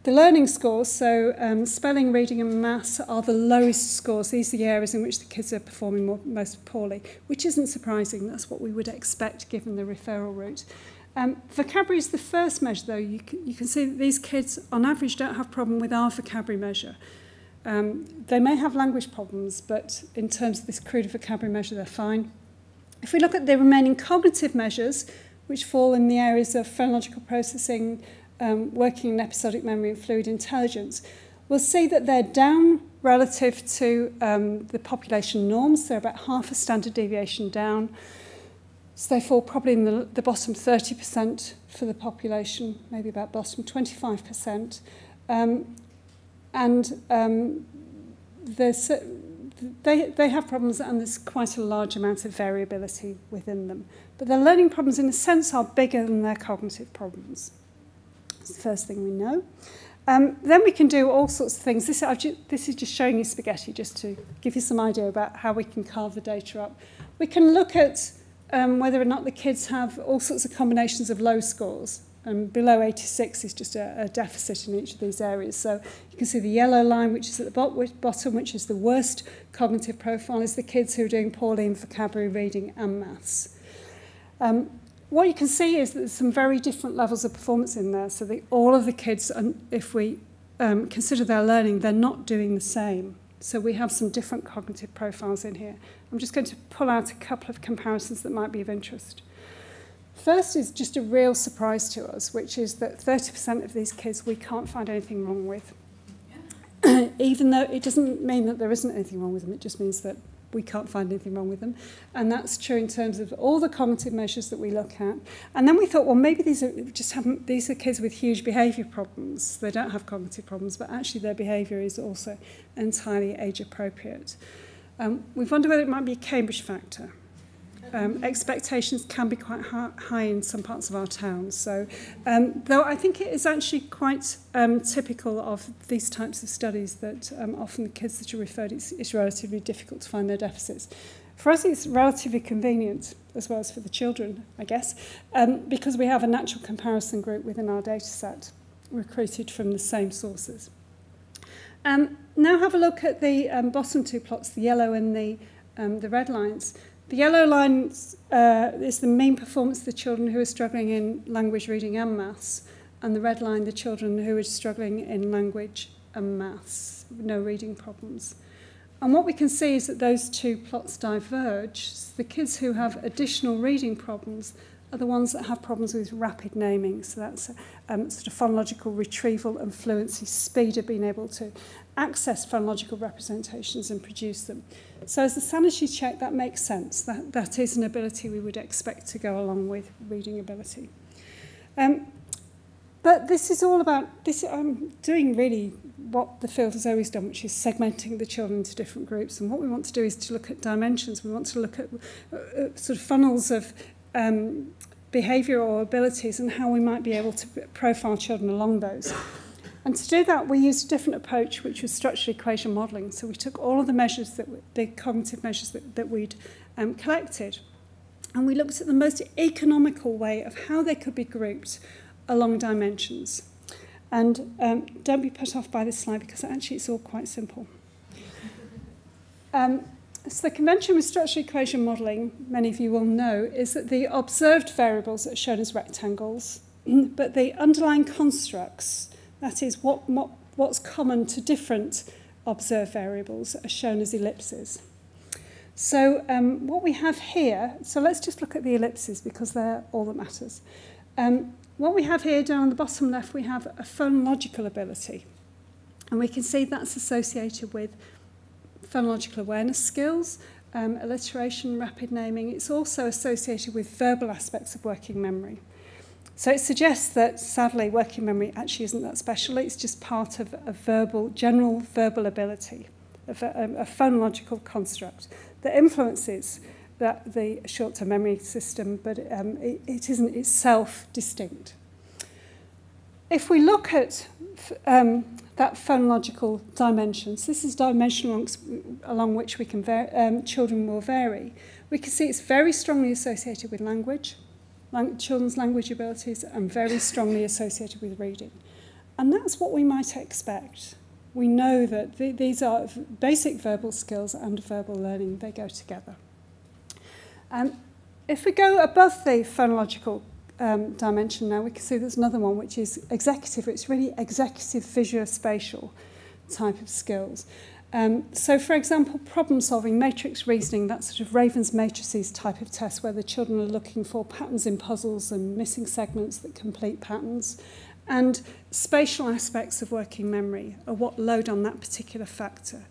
the learning scores, so spelling, reading and maths, are the lowest scores. These are the areas in which the kids are performing most poorly, which isn't surprising. That's what we would expect given the referral route. Vocabulary is the first measure, though. You can see that these kids, on average, don't have a problem with our vocabulary measure. They may have language problems, but in terms of this crude vocabulary measure, they're fine. If we look at the remaining cognitive measures, which fall in the areas of phonological processing, working in episodic memory and fluid intelligence, we'll see that they're down relative to the population norms. They're about half a standard deviation down. So they fall probably in the bottom 30% for the population, maybe about bottom 25%. They have problems, and there's quite a large amount of variability within them. But their learning problems, in a sense, are bigger than their cognitive problems. That's the first thing we know. Then we can do all sorts of things. This is just showing you spaghetti, just to give you some idea about how we can carve the data up. We can look at whether or not the kids have all sorts of combinations of low scores. Below 86 is just a deficit in each of these areas. So you can see the yellow line, which is at the bottom, which is the worst cognitive profile, is the kids who are doing poorly in vocabulary, reading and maths. What you can see is that there's some very different levels of performance in there. So all of the kids, if we consider their learning, they're not doing the same. So we have some different cognitive profiles in here. I'm just going to pull out a couple of comparisons that might be of interest. First is just a real surprise to us, which is that 30% of these kids we can't find anything wrong with. Even though it doesn't mean that there isn't anything wrong with them, it just means that we can't find anything wrong with them. And that's true in terms of all the cognitive measures that we look at. And then we thought, well, maybe these are kids with huge behaviour problems. They don't have cognitive problems, but actually their behaviour is also entirely age-appropriate. We wonder whether it might be a Cambridge factor. Expectations can be quite high in some parts of our town. So, though I think it is actually quite typical of these types of studies that often the kids that are referred, it's relatively difficult to find their deficits. For us, it's relatively convenient, as well as for the children, I guess, because we have a natural comparison group within our data set. recruited from the same sources. Now have a look at the bottom two plots, the yellow and the red lines. The yellow line is the mean performance of the children who are struggling in language, reading and maths, and the red line, the children who are struggling in language and maths, no reading problems. And what we can see is that those two plots diverge. So the kids who have additional reading problems are the ones that have problems with rapid naming. So that's sort of phonological retrieval and fluency, speed of being able to access phonological representations and produce them. So as a sanity check, that makes sense. That is an ability we would expect to go along with reading ability. But this is all about, I'm doing really what the field has always done, which is segmenting the children into different groups. And what we want to do is to look at dimensions. We want to look at sort of funnels of behavioural abilities and how we might be able to profile children along those. And to do that, we used a different approach, which was structural equation modelling. So we took all of the measures, the cognitive measures that we'd collected, and we looked at the most economical way of how they could be grouped along dimensions. And don't be put off by this slide, because actually it's all quite simple. So the convention with structural equation modelling, many of you will know, is that the observed variables are shown as rectangles, but the underlying constructs, that is what's common to different observed variables, are shown as ellipses. So what we have here, so let's just look at the ellipses because they're all that matters. What we have here down on the bottom left, we have a phonological ability. And we can see that's associated with phonological awareness skills, alliteration, rapid naming. It's also associated with verbal aspects of working memory. So it suggests that, sadly, working memory actually isn't that special. It's just part of a general verbal ability, a phonological construct that influences the short-term memory system, but it isn't itself distinct. If we look at that phonological dimensions, this is dimension along which we can children will vary. We can see it's very strongly associated with language, children's language abilities, and very strongly associated with reading. And that's what we might expect. We know that these are basic verbal skills and verbal learning. They go together. If we go above the phonological dimension now, we can see there's another one, which is executive. It's really executive visuospatial type of skills. So, for example, problem-solving, matrix reasoning, that sort of Raven's matrices type of test where the children are looking for patterns in puzzles and missing segments that complete patterns. And spatial aspects of working memory are what load on that particular factor.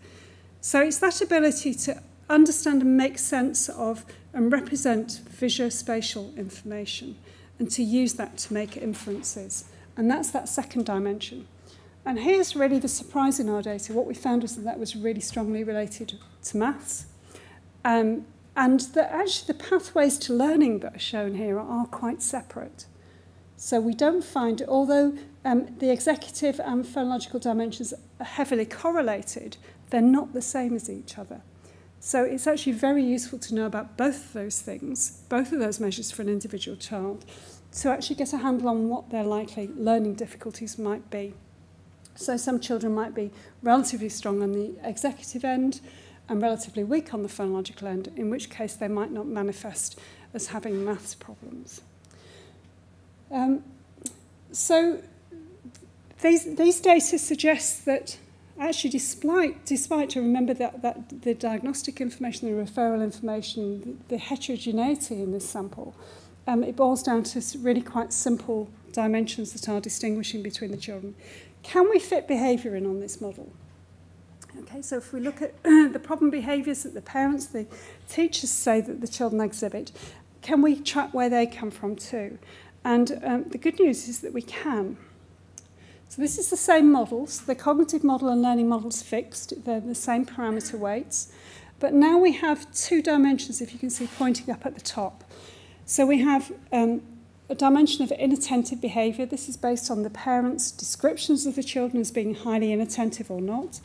So it's that ability to understand and make sense of and represent visuospatial information and to use that to make inferences. And that's that second dimension. And here's really the surprise in our data. What we found was that was really strongly related to maths. And that actually the pathways to learning that are shown here are quite separate. So we don't find, although the executive and phonological dimensions are heavily correlated, they're not the same as each other. So it's actually very useful to know about both of those things, both of those measures for an individual child, to actually get a handle on what their likely learning difficulties might be. So some children might be relatively strong on the executive end and relatively weak on the phonological end, in which case they might not manifest as having maths problems. So these data suggest that actually, despite to remember that the diagnostic information, the referral information, the heterogeneity in this sample, it boils down to really quite simple dimensions that are distinguishing between the children. Can we fit behaviour in on this model? Okay, so if we look at the problem behaviours that the parents, the teachers say that the children exhibit, can we track where they come from too? And the good news is that we can. So this is the same models. The cognitive model and learning model's fixed. They're the same parameter weights. But now we have two dimensions, if you can see, pointing up at the top. So we have a dimension of inattentive behaviour. This is based on the parents' descriptions of the children as being highly inattentive or not.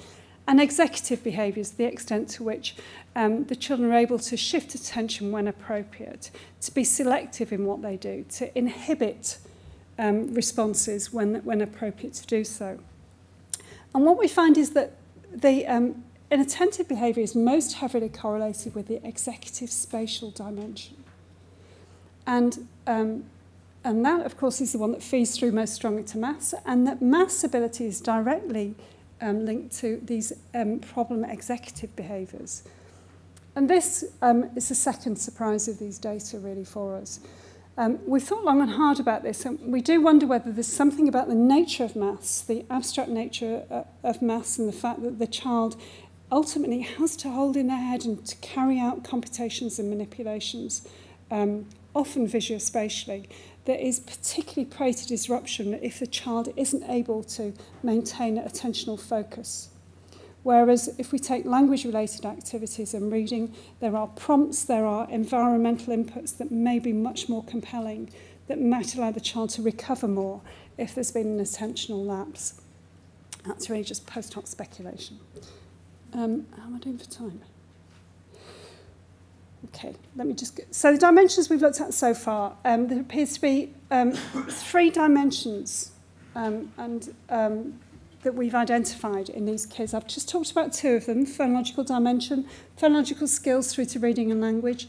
And executive behaviour is the extent to which the children are able to shift attention when appropriate, to be selective in what they do, to inhibit responses when appropriate to do so. And what we find is that the inattentive behaviour is most heavily correlated with the executive spatial dimension. And that, of course, is the one that feeds through most strongly to maths, and that maths ability is directly linked to these problem executive behaviours. And this is the second surprise of these data, really, for us. We've thought long and hard about this, and we do wonder whether there's something about the nature of maths, the abstract nature of maths, and the fact that the child ultimately has to hold in their head and to carry out computations and manipulations, often visuospatially, that is particularly prey to disruption if the child isn't able to maintain attentional focus. Whereas if we take language-related activities and reading, there are prompts, there are environmental inputs that may be much more compelling, that might allow the child to recover more if there's been an attentional lapse. That's really just post hoc speculation. How am I doing for time? Okay, let me just go. So the dimensions we've looked at so far, there appears to be three dimensions that we've identified in these kids. I've just talked about two of them, phonological dimension, phonological skills through to reading and language,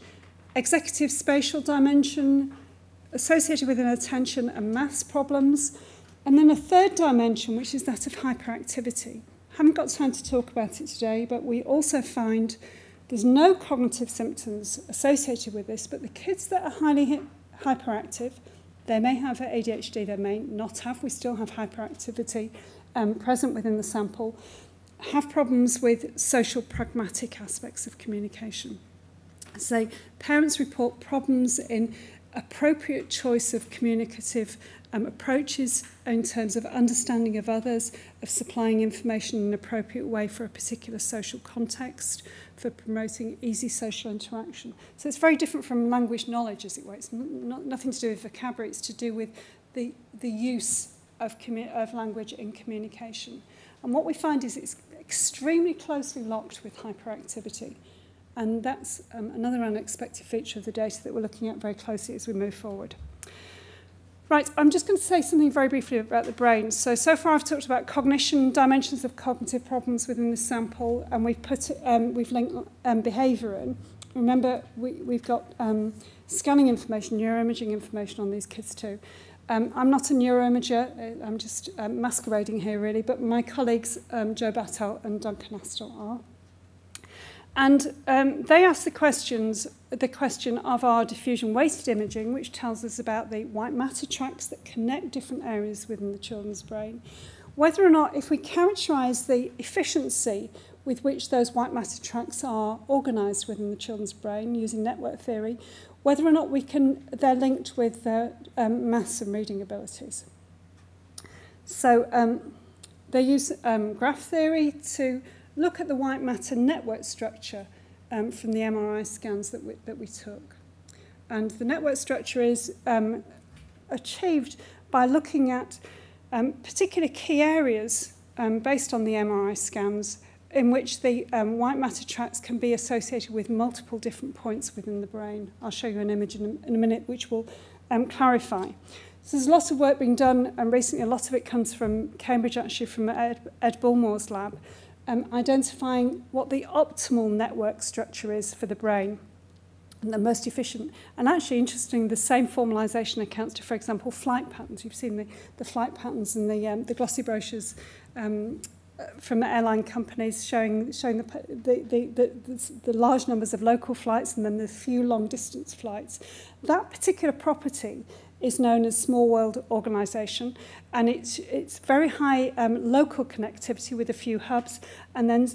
executive spatial dimension associated with an attention and maths problems, and then a third dimension, which is that of hyperactivity. I haven't got time to talk about it today, but we also find there's no cognitive symptoms associated with this, but the kids that are highly hyperactive, they may have ADHD, they may not have, we still have hyperactivity present within the sample, have problems with social pragmatic aspects of communication. So parents report problems in appropriate choice of communicative approaches in terms of understanding of others, of supplying information in an appropriate way for a particular social context, for promoting easy social interaction. So it's very different from language knowledge, as it were. It's nothing to do with vocabulary, it's to do with the use of language in communication. And what we find is it's extremely closely locked with hyperactivity. And that's another unexpected feature of the data that we're looking at very closely as we move forward. Right, I'm just going to say something very briefly about the brain. So far I've talked about cognition, dimensions of cognitive problems within the sample, and we've linked behaviour in. Remember, we've got scanning information, neuroimaging information on these kids too. I'm not a neuroimager, I'm just masquerading here really, but my colleagues Joe Battelle and Duncan Astell are. And they asked the question of our diffusion-weighted imaging, which tells us about the white matter tracts that connect different areas within the children's brain, whether or not, if we characterise the efficiency with which those white matter tracts are organised within the children's brain using network theory, whether or not they're linked with their maths and reading abilities. So they use graph theory to look at the white matter network structure from the MRI scans that we took. And the network structure is achieved by looking at particular key areas based on the MRI scans in which the white matter tracts can be associated with multiple different points within the brain. I'll show you an image in a minute which will clarify. So there's lots of work being done, and recently a lot of it comes from Cambridge, actually, from Ed Bullmore's lab, identifying what the optimal network structure is for the brain, and the most efficient. And actually, interesting, the same formalisation accounts to, for example, flight patterns. You've seen the flight patterns in the glossy brochures from airline companies showing the large numbers of local flights and then the few long-distance flights. That particular property is known as small world organisation, and it's very high local connectivity with a few hubs, and then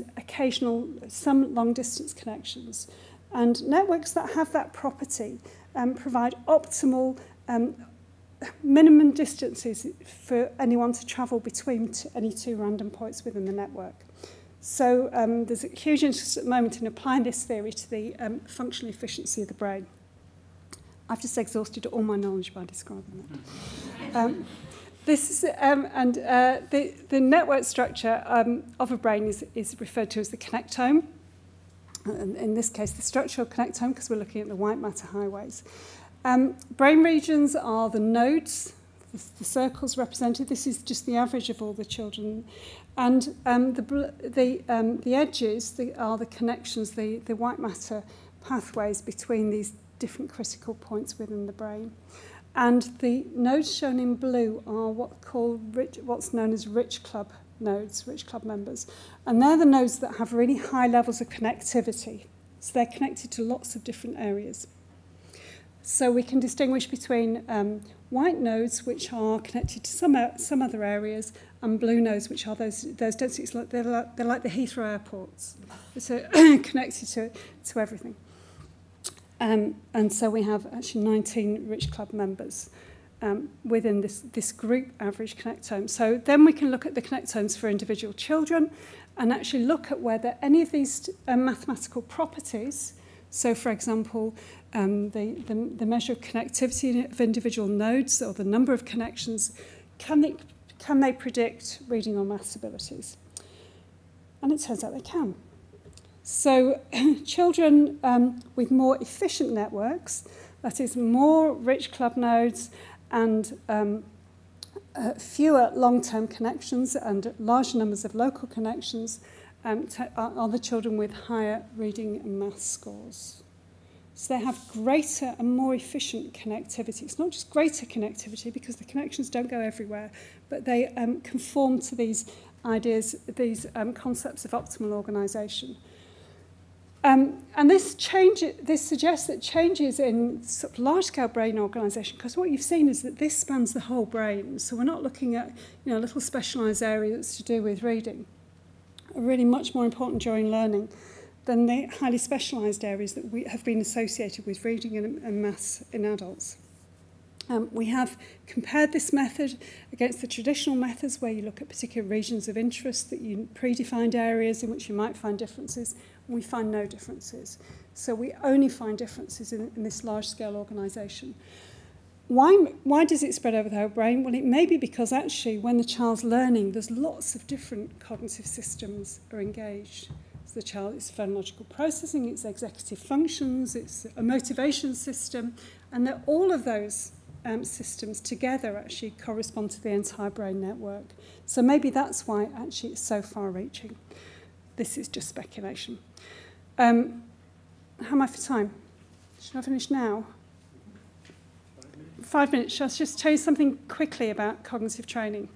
some long distance connections. And networks that have that property provide optimal minimum distances for anyone to travel between any two random points within the network. So there's a huge interest at the moment in applying this theory to the functional efficiency of the brain. I've just exhausted all my knowledge by describing that. The network structure of a brain is referred to as the connectome. In this case, the structural connectome, because we're looking at the white matter highways. Brain regions are the nodes, the circles represented. This is just the average of all the children. And the edges are the connections, the white matter pathways between these different critical points within the brain. And the nodes shown in blue are what's known as rich club nodes, rich club members. And they're the nodes that have really high levels of connectivity. So they're connected to lots of different areas. So we can distinguish between white nodes, which are connected to some other areas, and blue nodes, which are those densities. They're like the Heathrow airports. So connected to everything. And so we have actually 19 Rich Club members within this group average connectome. So then we can look at the connectomes for individual children and actually look at whether any of these mathematical properties, so for example, the measure of connectivity of individual nodes or the number of connections, can they predict reading or maths abilities? And it turns out they can. So children with more efficient networks, that is more rich club nodes and fewer long-term connections and large numbers of local connections, are the children with higher reading and maths scores. So they have greater and more efficient connectivity. It's not just greater connectivity because the connections don't go everywhere, but they conform to these ideas, these concepts of optimal organisation. And this suggests that changes in sort of large-scale brain organisation, because what you've seen is that this spans the whole brain. So we're not looking at a little specialised area that's to do with reading, are really much more important during learning than the highly specialised areas that have been associated with reading and maths in adults. We have compared this method against the traditional methods where you look at particular regions of interest, that you predefined areas in which you might find differences, and we find no differences. So we only find differences in this large-scale organisation. Why does it spread over the whole brain? Well, it may be because actually when the child's learning, there's lots of different cognitive systems are engaged. So the child, it's phonological processing, it's executive functions, it's a motivation system, and that all of those systems together actually correspond to the entire brain network. So maybe that's why actually it's so far-reaching. This is just speculation. How am I for time? Should I finish now? 5 minutes. Shall I just tell you something quickly about cognitive training?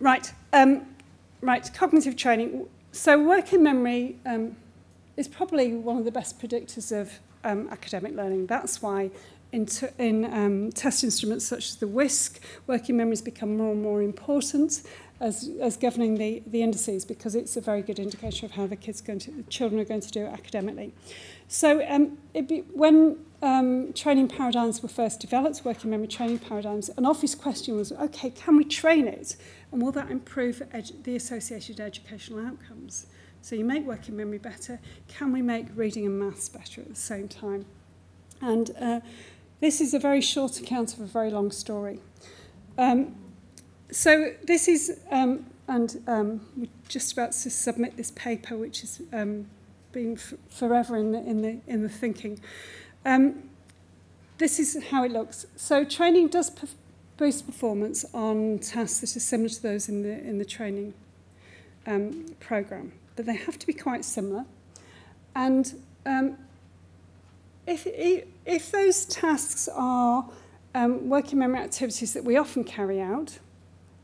Right. Cognitive training. So working memory is probably one of the best predictors of academic learning. That's why in test instruments such as the WISC, working memory has become more and more important as governing the indices, because it's a very good indicator of how the children are going to do it academically. So when training paradigms were first developed, working memory training paradigms, an obvious question was, okay, can we train it? And will that improve the associated educational outcomes? So you make working memory better, can we make reading and maths better at the same time? And this is a very short account of a very long story. So this is, we're just about to submit this paper, which has been forever in the thinking. This is how it looks. So training does boost performance on tasks that are similar to those in the training programme, but they have to be quite similar. And if those tasks are working memory activities that we often carry out,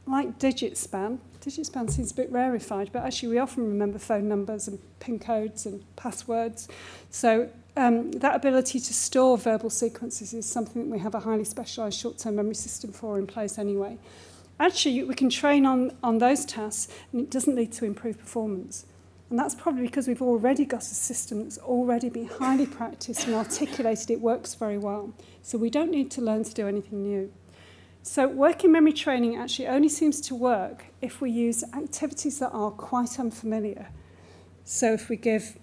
like digit span seems a bit rarefied, but actually we often remember phone numbers and PIN codes and passwords. So that ability to store verbal sequences is something that we have a highly specialised short-term memory system for in place anyway. Actually, we can train on those tasks, and it doesn't lead to improved performance. And that's probably because we've already got a system that's already been highly practiced and articulated. It works very well. So we don't need to learn to do anything new. So working memory training actually only seems to work if we use activities that are quite unfamiliar. So if we give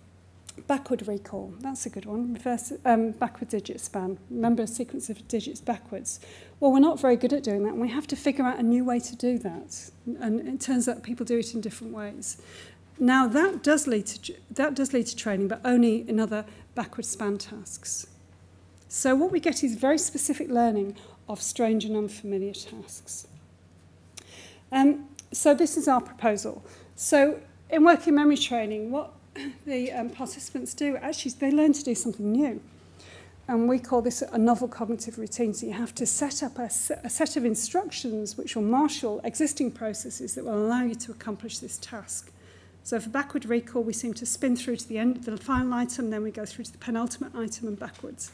backward recall, that's a good one, reverse backward digit span, remember a sequence of digits backwards. Well, we're not very good at doing that, and we have to figure out a new way to do that. And it turns out people do it in different ways. Now, that does lead to training, but only in other backward span tasks. So what we get is very specific learning of strange and unfamiliar tasks. So this is our proposal. So in working memory training, what the participants do, actually, they learn to do something new. And we call this a novel cognitive routine. So you have to set up a set of instructions which will marshal existing processes that will allow you to accomplish this task. So for backward recall, we seem to spin through to the end of the final item, then we go through to the penultimate item and backwards,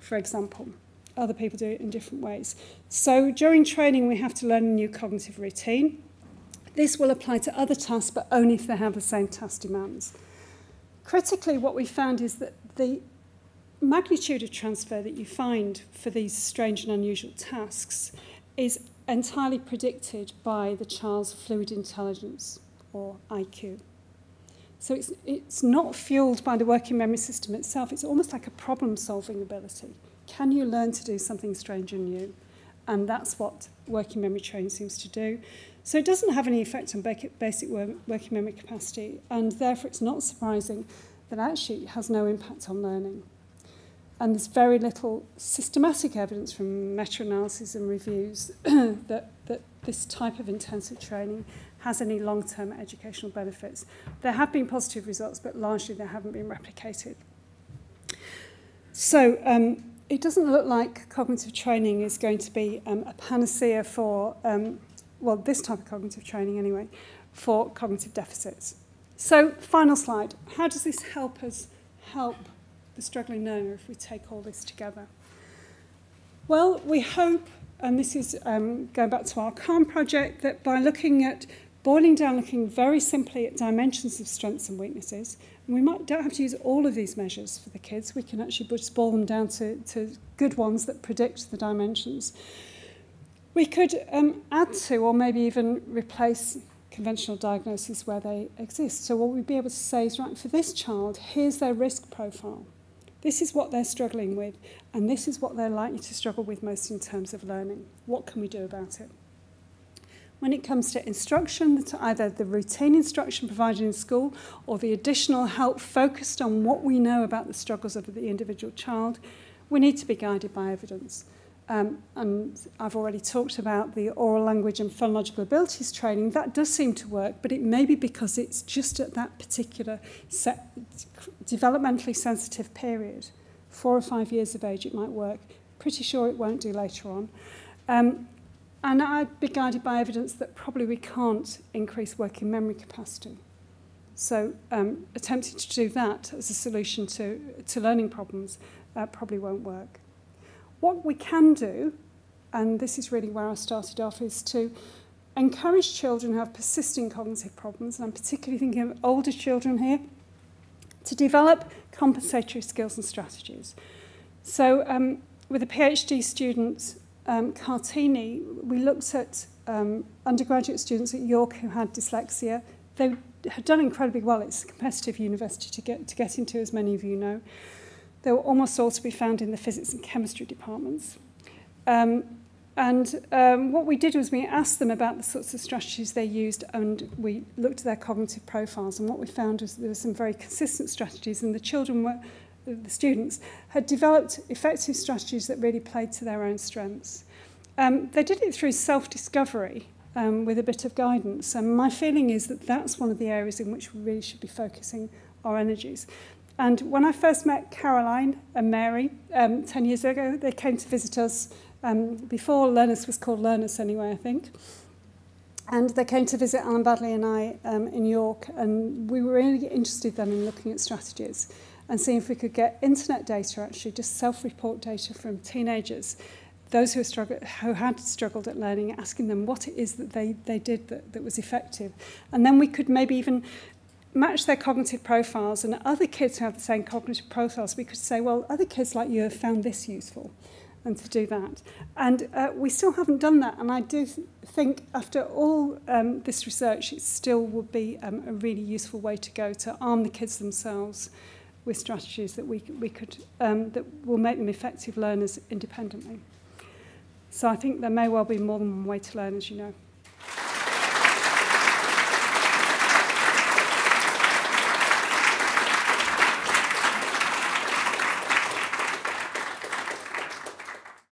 for example. Other people do it in different ways. So during training, we have to learn a new cognitive routine. This will apply to other tasks, but only if they have the same task demands. Critically, what we found is that the magnitude of transfer that you find for these strange and unusual tasks is entirely predicted by the child's fluid intelligence, or IQ. So it's not fueled by the working memory system itself. It's almost like a problem-solving ability. Can you learn to do something strange and new? And that's what working memory training seems to do. So it doesn't have any effect on basic working memory capacity, and therefore it's not surprising that actually it has no impact on learning. And there's very little systematic evidence from meta-analyses and reviews that this type of intensive training has any long-term educational benefits. There have been positive results, but largely they haven't been replicated. So it doesn't look like cognitive training is going to be a panacea for, well, this type of cognitive training anyway, for cognitive deficits. So final slide. How does this help us help the struggling learner if we take all this together? Well, we hope, and this is going back to our CALM project, that by looking at, boiling down, looking very simply at dimensions of strengths and weaknesses, and we don't have to use all of these measures for the kids, we can actually just boil them down to good ones that predict the dimensions. We could add to, or maybe even replace, conventional diagnoses where they exist. So what we'd be able to say is, right, for this child, here's their risk profile. This is what they're struggling with, and this is what they're likely to struggle with most in terms of learning. What can we do about it? When it comes to instruction, to either the routine instruction provided in school or the additional help focused on what we know about the struggles of the individual child, we need to be guided by evidence. And I've already talked about the oral language and phonological abilities training. That does seem to work, but it may be because it's just at that particular developmentally sensitive period. 4 or 5 years of age, it might work. Pretty sure it won't do later on. And I'd be guided by evidence that probably we can't increase working memory capacity. So attempting to do that as a solution to learning problems probably won't work. What we can do, and this is really where I started off, is to encourage children who have persisting cognitive problems, and I'm particularly thinking of older children here, to develop compensatory skills and strategies. So with a PhD student, Cartini, we looked at undergraduate students at York who had dyslexia. They had done incredibly well. It's a competitive university to get into, as many of you know. They were almost all to be found in the physics and chemistry departments. What we did was we asked them about the sorts of strategies they used, and we looked at their cognitive profiles. And what we found was there were some very consistent strategies, and the students had developed effective strategies that really played to their own strengths. They did it through self-discovery with a bit of guidance. And my feeling is that that's one of the areas in which we really should be focusing our energies. And when I first met Caroline and Mary 10 years ago, they came to visit us before Learnus was called Learnus anyway, I think. And they came to visit Alan Baddeley and I in York, and we were really interested then in looking at strategies and seeing if we could get internet data, actually, just self-report data from teenagers, those who had struggled at learning, asking them what it is that they did that was effective. And then we could maybe even match their cognitive profiles, and other kids who have the same cognitive profiles, we could say, well, other kids like you have found this useful, and to do that. And we still haven't done that, and I do think after all this research, it still would be a really useful way to go, to arm the kids themselves with strategies that that will make them effective learners independently. So I think there may well be more than one way to learn, as you know.